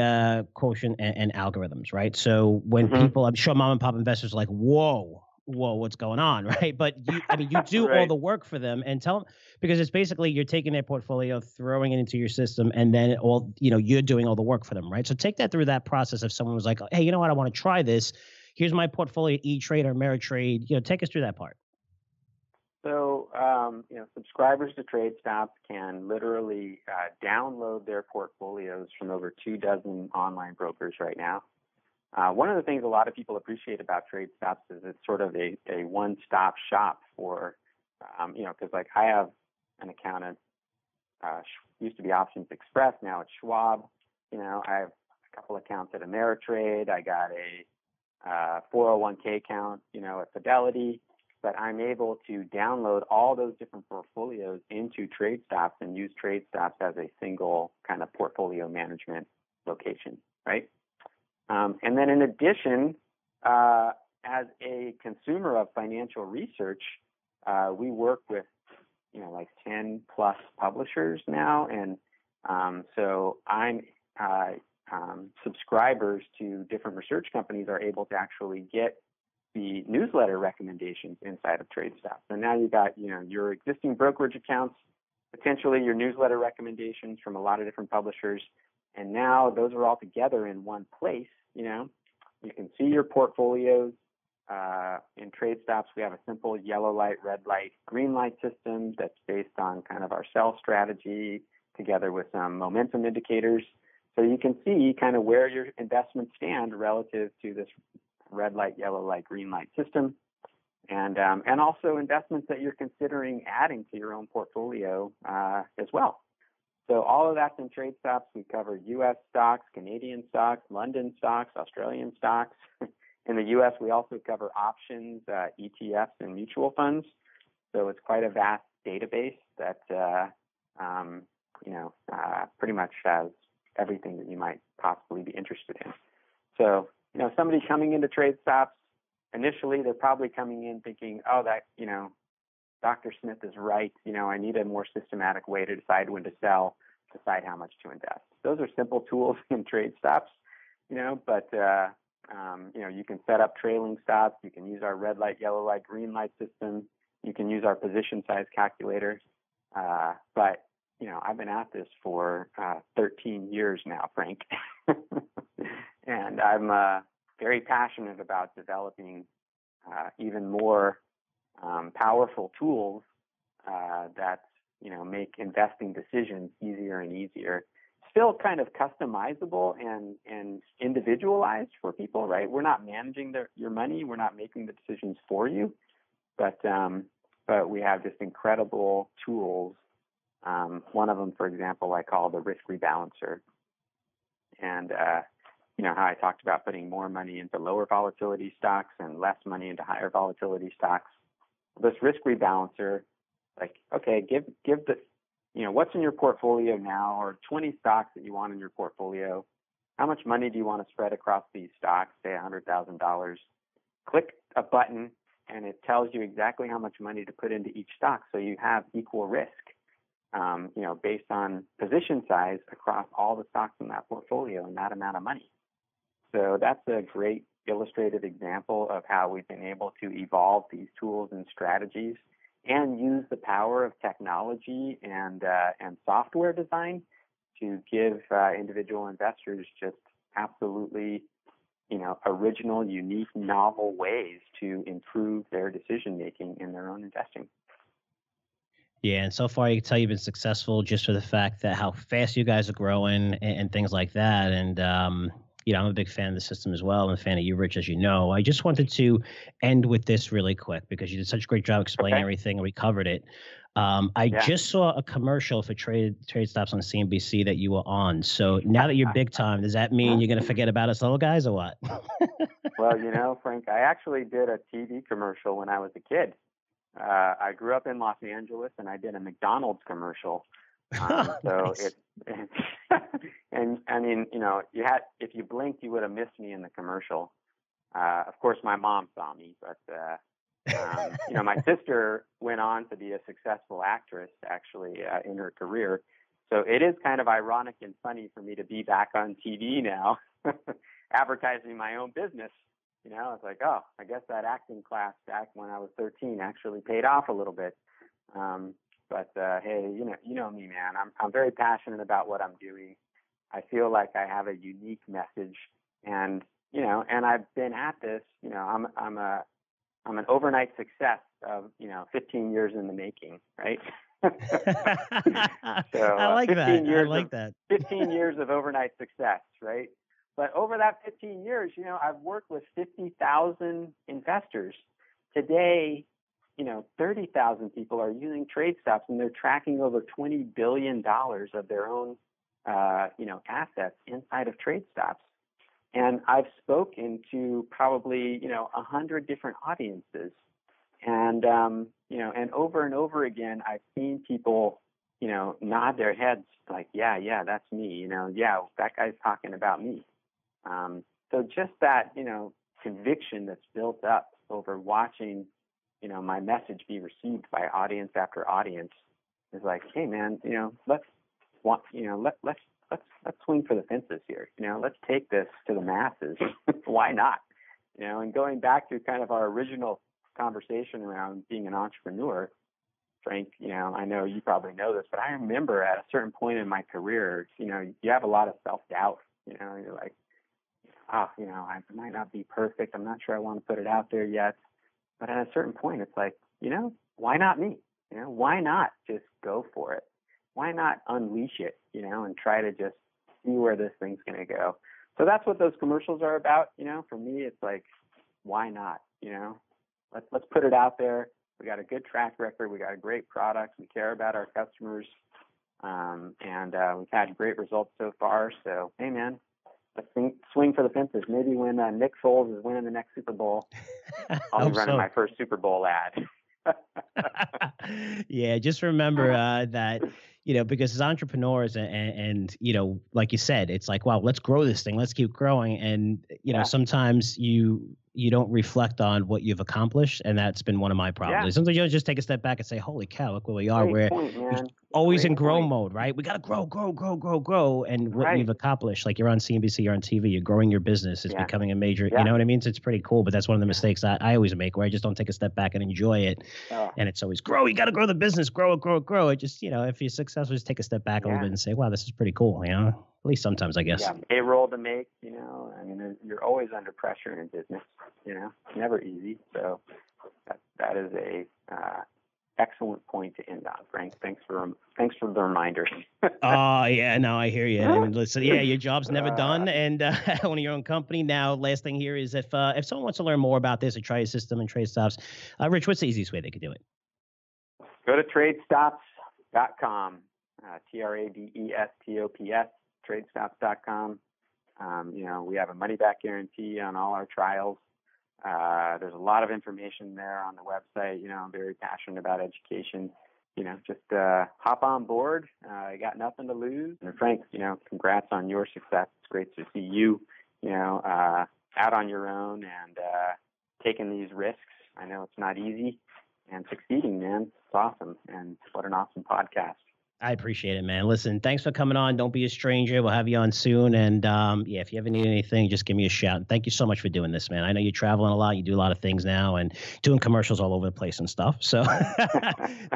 quotient, and algorithms, right? So when people, I'm sure mom and pop investors are like, whoa, what's going on, right? But you do right. all the work for them and tell them, because it's basically you're taking their portfolio, throwing it into your system, and then all, you're doing all the work for them, right? So take that through that process. If someone was like, hey, you know what? I want to try this. Here's my portfolio, E-Trade or Ameritrade, take us through that part. So, subscribers to TradeStops can literally download their portfolios from over 24 online brokers right now. One of the things a lot of people appreciate about TradeStops is it's sort of a one-stop shop for, because like I have an account at used to be Options Express, now it's Schwab. I have a couple accounts at Ameritrade. I got a 401k account, at Fidelity. But I'm able to download all those different portfolios into TradeStops and use TradeStops as a single kind of portfolio management location, right? And then in addition, as a consumer of financial research, we work with, like 10 plus publishers now. And so I'm subscribers to different research companies are able to actually get the newsletter recommendations inside of TradeStops. And now you've got, your existing brokerage accounts, potentially your newsletter recommendations from a lot of different publishers. And now those are all together in one place You know, you can see your portfolios. In TradeStops, we have a simple yellow light, red light, green light system that's based on kind of our sell strategy together with some momentum indicators. So you can see kind of where your investments stand relative to this red light, yellow light, green light system. And also investments that you're considering adding to your own portfolio as well. So all of that's in TradeStops. We cover U.S. stocks, Canadian stocks, London stocks, Australian stocks. In the U.S., we also cover options, ETFs, and mutual funds. So it's quite a vast database that, pretty much has everything that you might possibly be interested in. So, you know, somebody coming into TradeStops, initially, they're probably coming in thinking, oh, that, you know, Dr. Smith is right. You know, I need a more systematic way to decide when to sell, decide how much to invest. Those are simple tools in TradeStops, you know, but, you can set up trailing stops. You can use our red light, yellow light, green light system. You can use our position size calculator. But, you know, I've been at this for 13 years now, Frank. And I'm very passionate about developing even more powerful tools that, you know, make investing decisions easier and easier. Still kind of customizable and individualized for people, right? We're not managing your money. We're not making the decisions for you. But we have just incredible tools. One of them, for example, I call the risk rebalancer. And, you know, how I talked about putting more money into lower volatility stocks and less money into higher volatility stocks. This risk rebalancer, like, okay, give the, you know, what's in your portfolio now, or 20 stocks that you want in your portfolio. How much money do you want to spread across these stocks, say $100,000? Click a button, and it tells you exactly how much money to put into each stock, so you have equal risk, you know, based on position size across all the stocks in that portfolio and that amount of money. So that's a great illustrative example of how we've been able to evolve these tools and strategies and use the power of technology and software design to give individual investors just absolutely, you know, original, unique, novel ways to improve their decision-making in their own investing. Yeah, and so far you can tell you've been successful just for the fact that how fast you guys are growing and things like that. And, you know, I'm a big fan of the system as well. I'm a fan of you, Rich, as you know. I just wanted to end with this really quick because you did such a great job explaining everything and we covered it. I just saw a commercial for TradeStops on CNBC that you were on. So now that you're big time, does that mean you're going to forget about us little guys or what? Well, you know, Frank, I actually did a TV commercial when I was a kid. I grew up in Los Angeles and I did a McDonald's commercial. And I mean, you know, you had, if you blinked, you would have missed me in the commercial. Of course my mom saw me, but, you know, my sister went on to be a successful actress actually, in her career. So it is kind of ironic and funny for me to be back on TV now, advertising my own business. You know, it's like, oh, I guess that acting class back when I was 13 actually paid off a little bit. But hey, you know me, man. I'm very passionate about what I'm doing. I feel like I have a unique message, and you know, and I've been at this. You know, I'm an overnight success of 15 years in the making, right? I like that. I like that. 15 years of overnight success, right? But over that 15 years, you know, I've worked with 50,000 investors. Today, you know, 30,000 people are using TradeStops and they're tracking over $20 billion of their own, assets inside of TradeStops. And I've spoken to probably, 100 different audiences. And, and over again, I've seen people, you know, nod their heads like, yeah, that's me. You know, yeah, that guy's talking about me. So just that, conviction that's built up over watching, my message be received by audience after audience is like, hey man, let's swing for the fences here. You know, let's take this to the masses. Why not? You know, and going back to kind of our original conversation around being an entrepreneur, Frank, I know you probably know this, but I remember at a certain point in my career, you have a lot of self-doubt, you're like, I might not be perfect. I'm not sure I want to put it out there yet. But at a certain point, it's like, why not me? Why not just go for it? Why not unleash it, and try to just see where this thing's going to go? So that's what those commercials are about. For me, it's like, why not? Let's put it out there. We got a good track record. We got a great product. We care about our customers. We've had great results so far. So, hey, man, let's swing for the fences. Maybe when Nick Foles is winning the next Super Bowl, I'll be running my first Super Bowl ad. Yeah, just remember that, because as entrepreneurs and, like you said, it's like, wow, let's grow this thing. Let's keep growing. And, sometimes you don't reflect on what you've accomplished. And that's been one of my problems. Yeah. Sometimes you just take a step back and say, holy cow, look where we are. We're always in grow mode, right? We got to grow. And what we've accomplished, like you're on CNBC, you're on TV, you're growing your business. It's becoming a major, you know what I mean? So it's pretty cool, but that's one of the mistakes I always make where I just don't take a step back and enjoy it. And it's always grow. You got to grow the business, grow. It just, if you're successful, just take a step back a little bit and say, wow, this is pretty cool, At least sometimes, I guess. Yeah, payroll to make, you're always under pressure in business, it's never easy. So that is a excellent point to end on, Frank. Thanks for the reminder. I hear you. I mean, listen, your job's never done, and owning your own company. Now, last thing here is if someone wants to learn more about this or try your system and TradeStops, Rich, what's the easiest way they could do it? Go to tradestops.com. TradeStops, tradestops.com. We have a money-back guarantee on all our trials. There's a lot of information there on the website. I'm very passionate about education. Just hop on board. You got nothing to lose. And Frank, congrats on your success. It's great to see you, out on your own and taking these risks. I know it's not easy, and succeeding, man. It's awesome. And what an awesome podcast. I appreciate it, man. Listen, thanks for coming on. Don't be a stranger. We'll have you on soon. And if you ever need anything, just give me a shout. And thank you so much for doing this, man. I know you're traveling a lot. You do a lot of things now and doing commercials all over the place and stuff. So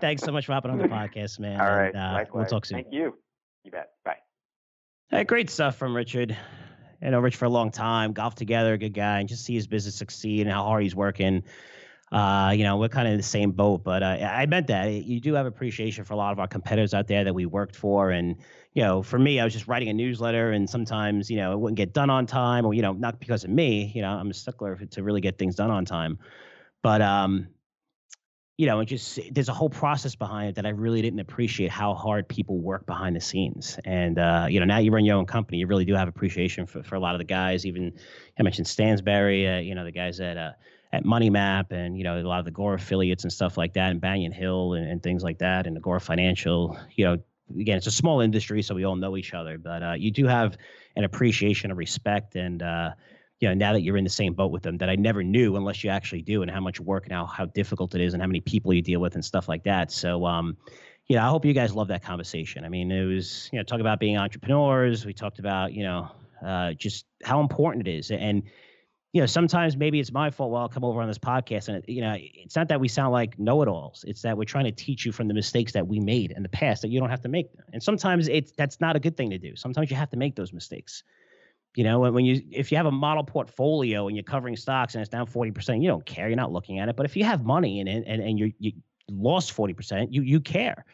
thanks so much for hopping on the podcast, man. All right. We'll talk soon. Thank you. You bet. Bye. Hey, great stuff from Richard. I know Rich for a long time, golfed together, good guy, and just see his business succeed and how hard he's working. We're kind of in the same boat, but I meant that you do have appreciation for a lot of our competitors out there that we worked for. And, for me, I was just writing a newsletter and sometimes, it wouldn't get done on time or, not because of me, I'm a stickler to really get things done on time. But, there's a whole process behind it that I really didn't appreciate how hard people work behind the scenes. And, now you run your own company, you really do have appreciation for a lot of the guys, even I mentioned Stansberry, the guys that, at Money Map and, a lot of the Gore affiliates and stuff like that and Banyan Hill and things like that and the Gore Financial, again, it's a small industry, so we all know each other, but you do have an appreciation and respect and, now that you're in the same boat with them that I never knew unless you actually do and how much work and how difficult it is and how many people you deal with and stuff like that. So, I hope you guys love that conversation. I mean, it was, talk about being entrepreneurs. We talked about, just how important it is and, sometimes maybe it's my fault. Well, I'll come over on this podcast and, it's not that we sound like know-it-alls. It's that we're trying to teach you from the mistakes that we made in the past that you don't have to make them. And sometimes that's not a good thing to do. Sometimes you have to make those mistakes. If you have a model portfolio and you're covering stocks and it's down 40%, you don't care. You're not looking at it. But if you have money in it and you lost 40%, you care.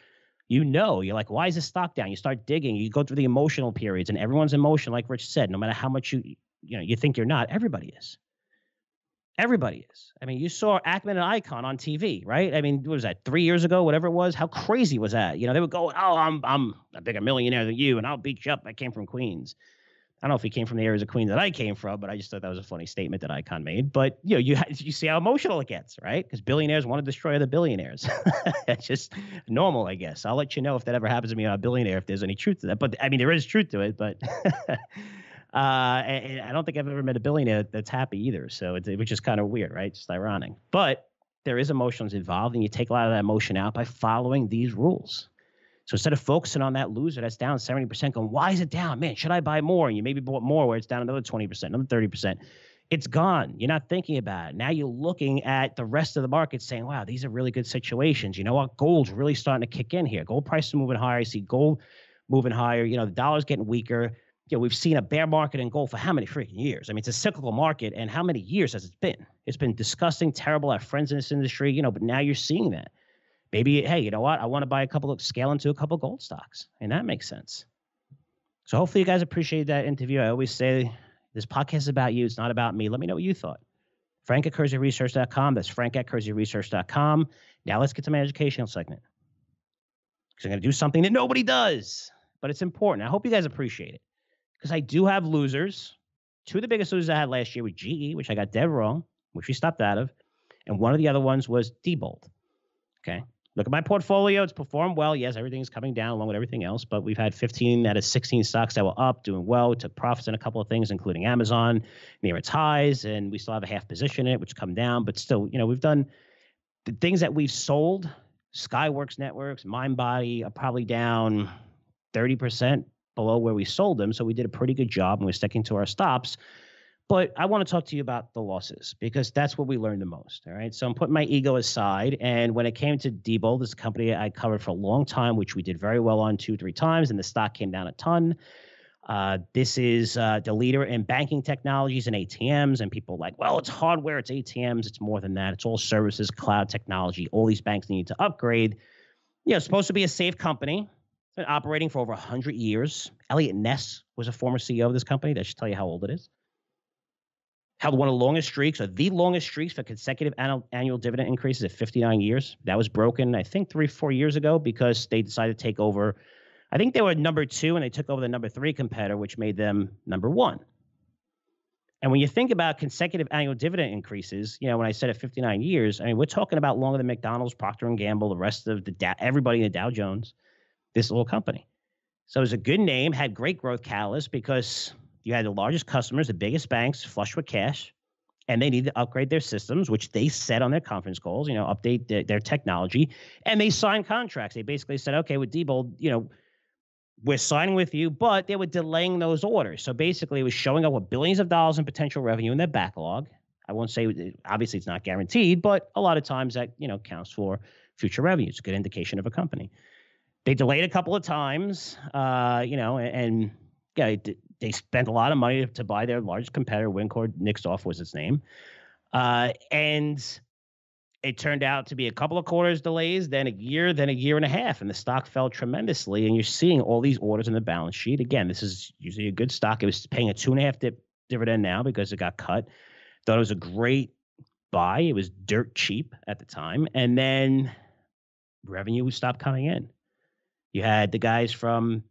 You're like, why is this stock down? You start digging. You go through the emotional periods and everyone's emotion, like Rich said, no matter how much you think you're not, everybody is. Everybody is. I mean, you saw Ackman and Icon on TV, right? I mean, what was that, 3 years ago, whatever it was? How crazy was that? They would go, oh, I'm a bigger millionaire than you, and I'll beat you up. I came from Queens. I don't know if he came from the areas of Queens that I came from, but I just thought that was a funny statement that Icon made. But, you see how emotional it gets, right? Because billionaires want to destroy other billionaires. It's just normal, I guess. I'll let you know if that ever happens to me on a billionaire, if there's any truth to that. But, I mean, there is truth to it, but... and I don't think I've ever met a billionaire that's happy either. So it was just kind of weird, right? Just ironic. But there is emotions involved, and you take a lot of that emotion out by following these rules. So instead of focusing on that loser that's down 70%, going, why is it down? Man, should I buy more? And you maybe bought more where it's down another 20%, another 30%. It's gone. You're not thinking about it. Now you're looking at the rest of the market saying, wow, these are really good situations. You know what? Gold's really starting to kick in here. Gold price is moving higher. I see gold moving higher. The dollar's getting weaker. you know, we've seen a bear market in gold for how many freaking years? I mean, it's a cyclical market, and how many years has it been? It's been disgusting, terrible. I have friends in this industry, you know, but now you're seeing that. Maybe, hey, you know what? I want to buy a couple of, scale into a couple of gold stocks, and that makes sense. So hopefully you guys appreciated that interview. I always say this podcast is about you. It's not about me. Let me know what you thought. Frank at CurzioResearch.com. That's Frank at CurzioResearch.com. Now let's get to my educational segment, because I'm going to do something that nobody does, but it's important. I hope you guys appreciate it, because I do have losers. Two of the biggest losers I had last year were GE, which I got dead wrong, which we stopped out of, and one of the other ones was Diebold. Okay. Look at my portfolio. It's performed well. Yes, everything's coming down along with everything else, but we've had 15 out of 16 stocks that were up, doing well. We took profits in a couple of things, including Amazon, near its highs, and we still have a half position in it, which come down. But still, you know, we've done the things that we've sold. Skyworks Networks, MindBody are probably down 30% below where we sold them. So we did a pretty good job, and we're sticking to our stops. But I want to talk to you about the losses, because that's what we learned the most, all right? So I'm putting my ego aside, and when it came to Diebold, this company I covered for a long time, which we did very well on 2-3 times, and the stock came down a ton. This is the leader in banking technologies and ATMs, and people are like, well, it's hardware, it's ATMs, it's more than that. It's all services, cloud technology. All these banks need to upgrade. You know, it's supposed to be a safe company. It's been operating for over 100 years. Elliot Ness was a former CEO of this company. That should tell you how old it is. Held one of the longest streaks, or the longest streaks, for consecutive annual dividend increases at 59 years. That was broken, I think, 3-4 years ago, because they decided to take over. I think they were number 2, and they took over the number 3 competitor, which made them number 1. And when you think about consecutive annual dividend increases, you know, when I said at 59 years, I mean, we're talking about longer than McDonald's, Procter & Gamble, the rest of the everybody in the Dow Jones, this little company. So it was a good name, had great growth catalyst, because you had the largest customers, the biggest banks, flush with cash, and they needed to upgrade their systems, which they said on their conference calls, you know, update their technology. And they signed contracts. They basically said, okay, with Diebold, you know, we're signing with you, but they were delaying those orders. So basically it was showing up with billions of dollars in potential revenue in their backlog. I won't say, obviously it's not guaranteed, but a lot of times that, you know, counts for future revenue. It's a good indication of a company. They delayed a couple of times, you know, and yeah, they spent a lot of money to buy their largest competitor, Wincor, Nixdorf was its name. And it turned out to be a couple of quarters delays, then a year and a half, and the stock fell tremendously. And you're seeing all these orders in the balance sheet. Again, this is usually a good stock. It was paying a 2.5 dividend now because it got cut. Thought it was a great buy. It was dirt cheap at the time. And then revenue stopped coming in. You had the guys from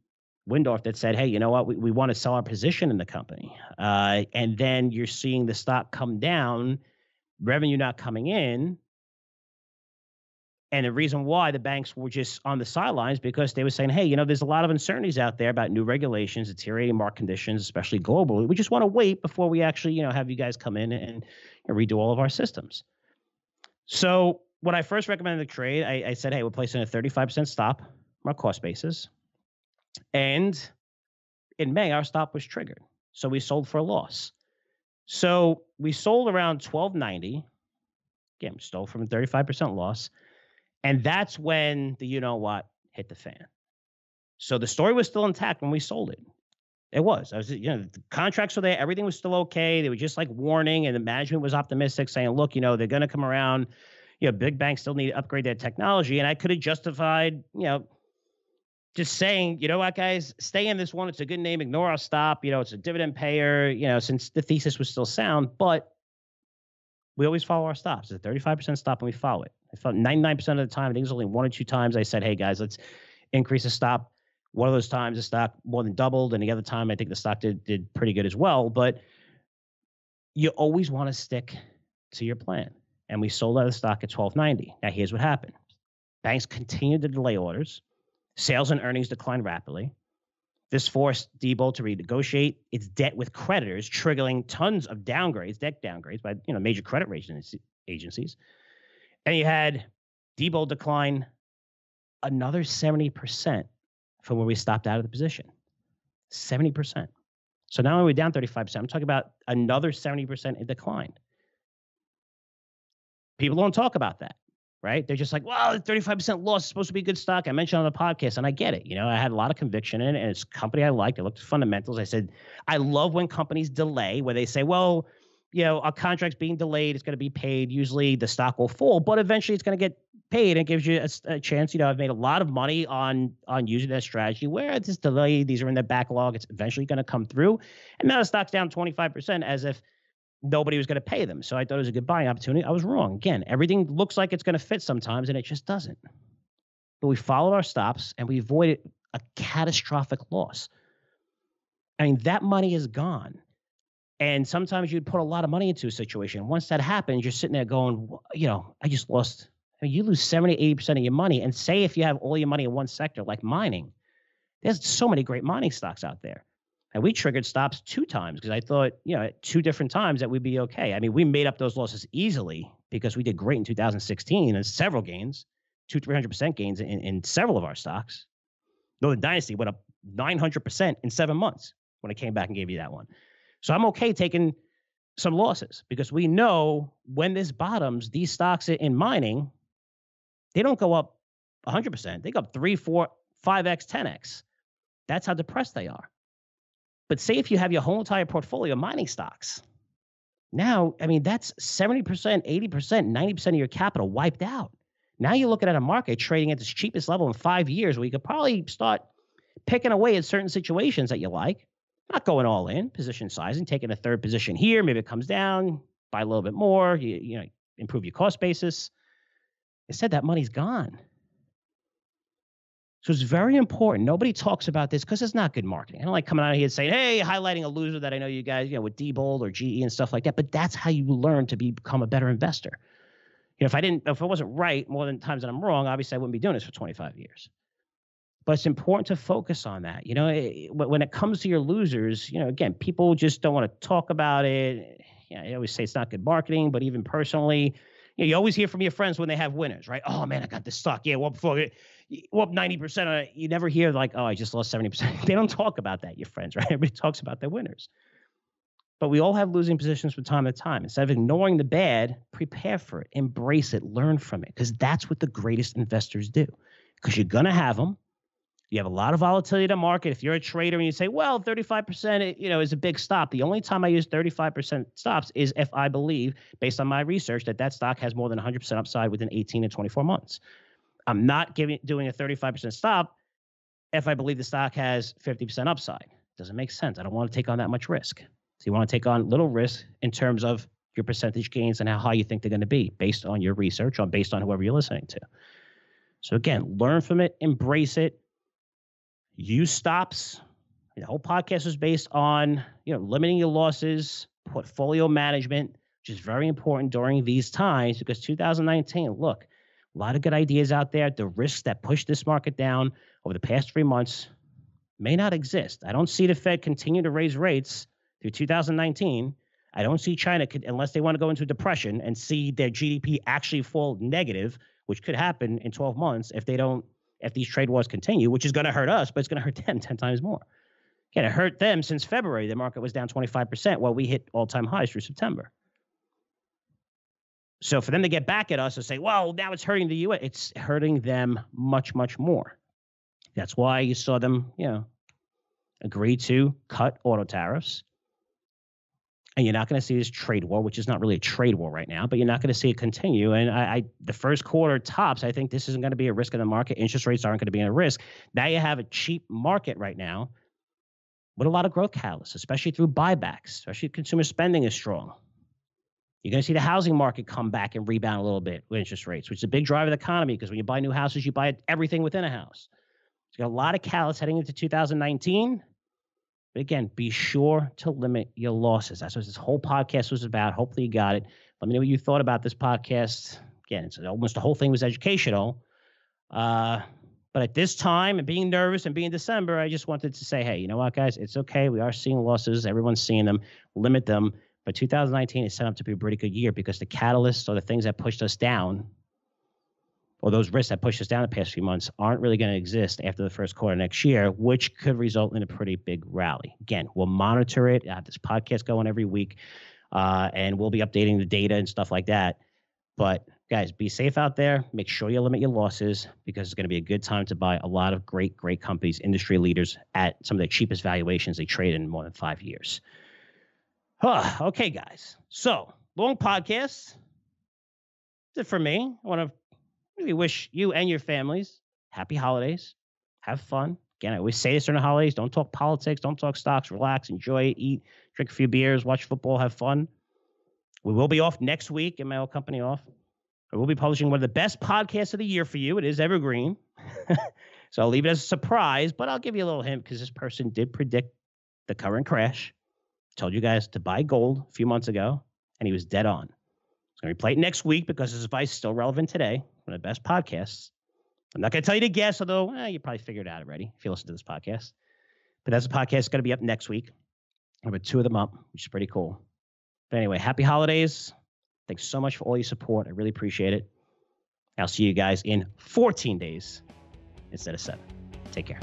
Windorf that said, hey, you know what, we want to sell our position in the company. And then you're seeing the stock come down, revenue not coming in. And the reason why the banks were just on the sidelines, because they were saying, hey, you know, there's a lot of uncertainties out there about new regulations, deteriorating market conditions, especially globally. We just want to wait before we actually, you know, have you guys come in and redo all of our systems. So when I first recommended the trade, I said, hey, we're placing a 35% stop from our cost basis. And in May, our stop was triggered. So we sold for a loss. So we sold around $12.90. Again, we stole from a 35% loss. And that's when the you-know-what hit the fan. So the story was still intact when we sold it. It was. I was, you know, the contracts were there. Everything was still okay. They were just like warning, and the management was optimistic, saying, look, you know, they're going to come around. You know, big banks still need to upgrade their technology. And I could have justified, you know, just saying, you know what, guys, stay in this one. It's a good name. Ignore our stop. You know, it's a dividend payer, you know, since the thesis was still sound. But we always follow our stops. It's a 35% stop, and we follow it. I felt 99% of the time, I think it was only 1 or 2 times I said, hey, guys, let's increase the stop. One of those times the stock more than doubled, and the other time I think the stock did pretty good as well. But you always want to stick to your plan. And we sold out of the stock at $12.90. Now, here's what happened. Banks continued to delay orders. Sales and earnings declined rapidly. This forced Diebold to renegotiate its debt with creditors, triggering tons of downgrades, debt downgrades by, you know, major credit rating agencies. And you had Diebold decline another 70% from where we stopped out of the position. 70%. So not only are we down 35%, I'm talking about another 70% in decline. People don't talk about that. right? They're just like, well, 35% loss is supposed to be a good stock. I mentioned on the podcast, and I get it. You know, I had a lot of conviction in it, and it's a company I liked. I looked at fundamentals. I said, I love when companies delay, where they say, well, you know, our contract's being delayed. It's going to be paid. Usually the stock will fall, but eventually it's going to get paid. And it gives you a chance. You know, I've made a lot of money on using that strategy where it's just delayed. These are in the backlog. It's eventually going to come through. And now the stock's down 25% as if nobody was going to pay them. So I thought it was a good buying opportunity. I was wrong. Again, everything looks like it's going to fit sometimes, and it just doesn't. But we followed our stops, and we avoided a catastrophic loss. I mean, that money is gone. And sometimes you'd put a lot of money into a situation. Once that happens, you're sitting there going, you know, I just lost. I mean, you lose 70, 80% of your money. And say if you have all your money in one sector, like mining, there's so many great mining stocks out there. And we triggered stops 2 times because I thought, you know, at 2 different times that we'd be okay. I mean, we made up those losses easily because we did great in 2016 and several gains, 200-300% gains in several of our stocks. Northern Dynasty went up 900% in 7 months when I came back and gave you that one. So I'm okay taking some losses because we know when this bottoms, these stocks in mining, they don't go up 100%. They go up 3, 4, 5x, 10x. That's how depressed they are. But say if you have your whole entire portfolio of mining stocks. Now, I mean, that's 70%, 80%, 90% of your capital wiped out. Now you're looking at a market trading at its cheapest level in 5 years where you could probably start picking away at certain situations that you like. Not going all in, position sizing, taking a third position here. Maybe it comes down, buy a little bit more, you know, improve your cost basis. Instead, that money's gone. So it's very important. Nobody talks about this because it's not good marketing. I don't like coming out here and saying, hey, highlighting a loser that I know you guys, you know, with Diebold or GE and stuff like that. But that's how you learn to become a better investor. You know, if I wasn't right more than times that I'm wrong, obviously I wouldn't be doing this for 25 years. But it's important to focus on that. You know, when it comes to your losers, you know, again, people just don't want to talk about it. You know, I always say it's not good marketing, but even personally, you know, you always hear from your friends when they have winners, right? Oh, man, I got this stock. Yeah, well, up 90% on it. You never hear like, oh, I just lost 70%. They don't talk about that, your friends, right? Everybody talks about their winners. But we all have losing positions from time to time. Instead of ignoring the bad, prepare for it, embrace it, learn from it, because that's what the greatest investors do, because you're going to have them. You have a lot of volatility in the market. If you're a trader and you say, well, 35%, you know, is a big stop. The only time I use 35% stops is if I believe, based on my research, that stock has more than 100% upside within 18 and 24 months. I'm not doing a 35% stop if I believe the stock has 50% upside. Doesn't make sense. I don't want to take on that much risk. So you want to take on little risk in terms of your percentage gains and how high you think they're going to be based on your research or based on whoever you're listening to. So again, learn from it, embrace it. Use stops. The whole podcast is based on, you know, limiting your losses, portfolio management, which is very important during these times because 2019, look, a lot of good ideas out there. The risks that pushed this market down over the past 3 months may not exist. I don't see the Fed continue to raise rates through 2019. I don't see China, unless they want to go into depression and see their GDP actually fall negative, which could happen in 12 months if they don't. If these trade wars continue, which is going to hurt us, but it's going to hurt them 10 times more. Again, it hurt them since February. The market was down 25% while we hit all-time highs through September. So for them to get back at us and say, well, now it's hurting the U.S., it's hurting them much, much more. That's why you saw them, you know, agree to cut auto tariffs. And you're not going to see this trade war, which is not really a trade war right now, but you're not going to see it continue. And the first quarter tops, I think this isn't going to be a risk in the market. Interest rates aren't going to be a risk. Now you have a cheap market right now with a lot of growth catalysts, especially through buybacks, especially consumer spending is strong. You're going to see the housing market come back and rebound a little bit with interest rates, which is a big driver of the economy because when you buy new houses, you buy everything within a house. So you got a lot of catalysts heading into 2019. But again, be sure to limit your losses. That's what this whole podcast was about. Hopefully you got it. Let me know what you thought about this podcast. Again, it's almost the whole thing was educational. But at this time and being nervous and being December, I just wanted to say, hey, you know what, guys? It's okay. We are seeing losses. Everyone's seeing them. Limit them. But 2019 is set up to be a pretty good year because the catalysts or the things that pushed us down or those risks that pushed us down the past few months aren't really going to exist after the first quarter next year, which could result in a pretty big rally. Again, we'll monitor it. I have this podcast going every week, and we'll be updating the data and stuff like that. But Guys, be safe out there. Make sure you limit your losses because it's going to be a good time to buy a lot of great, great companies, industry leaders at some of the cheapest valuations they trade in more than 5 years. Huh. Okay, guys. So long podcast. That's it for me. I want to really wish you and your families happy holidays. Have fun. Again, I always say this during the holidays. Don't talk politics. Don't talk stocks. Relax. Enjoy it. Eat. Drink a few beers. Watch football. Have fun. We will be off next week. Get my old company off. I will be publishing one of the best podcasts of the year for you. It is evergreen. So I'll leave it as a surprise, but I'll give you a little hint because this person did predict the current crash. Told you guys to buy gold a few months ago, and he was dead on. It's going to be played next week because his advice is still relevant today. One of the best podcasts. I'm not going to tell you to guess, although you probably figured it out already if you listen to this podcast. But that's the podcast. It's going to be up next week. I'll put two of them up, which is pretty cool. But anyway, happy holidays. Thanks so much for all your support. I really appreciate it. I'll see you guys in 14 days instead of 7. Take care.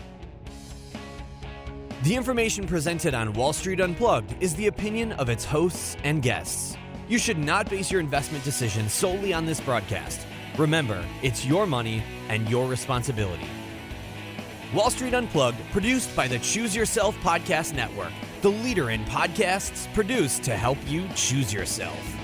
The information presented on Wall Street Unplugged is the opinion of its hosts and guests. You should not base your investment decision solely on this broadcast. Remember, it's your money and your responsibility. Wall Street Unplugged, produced by the Choose Yourself Podcast Network, the leader in podcasts produced to help you choose yourself.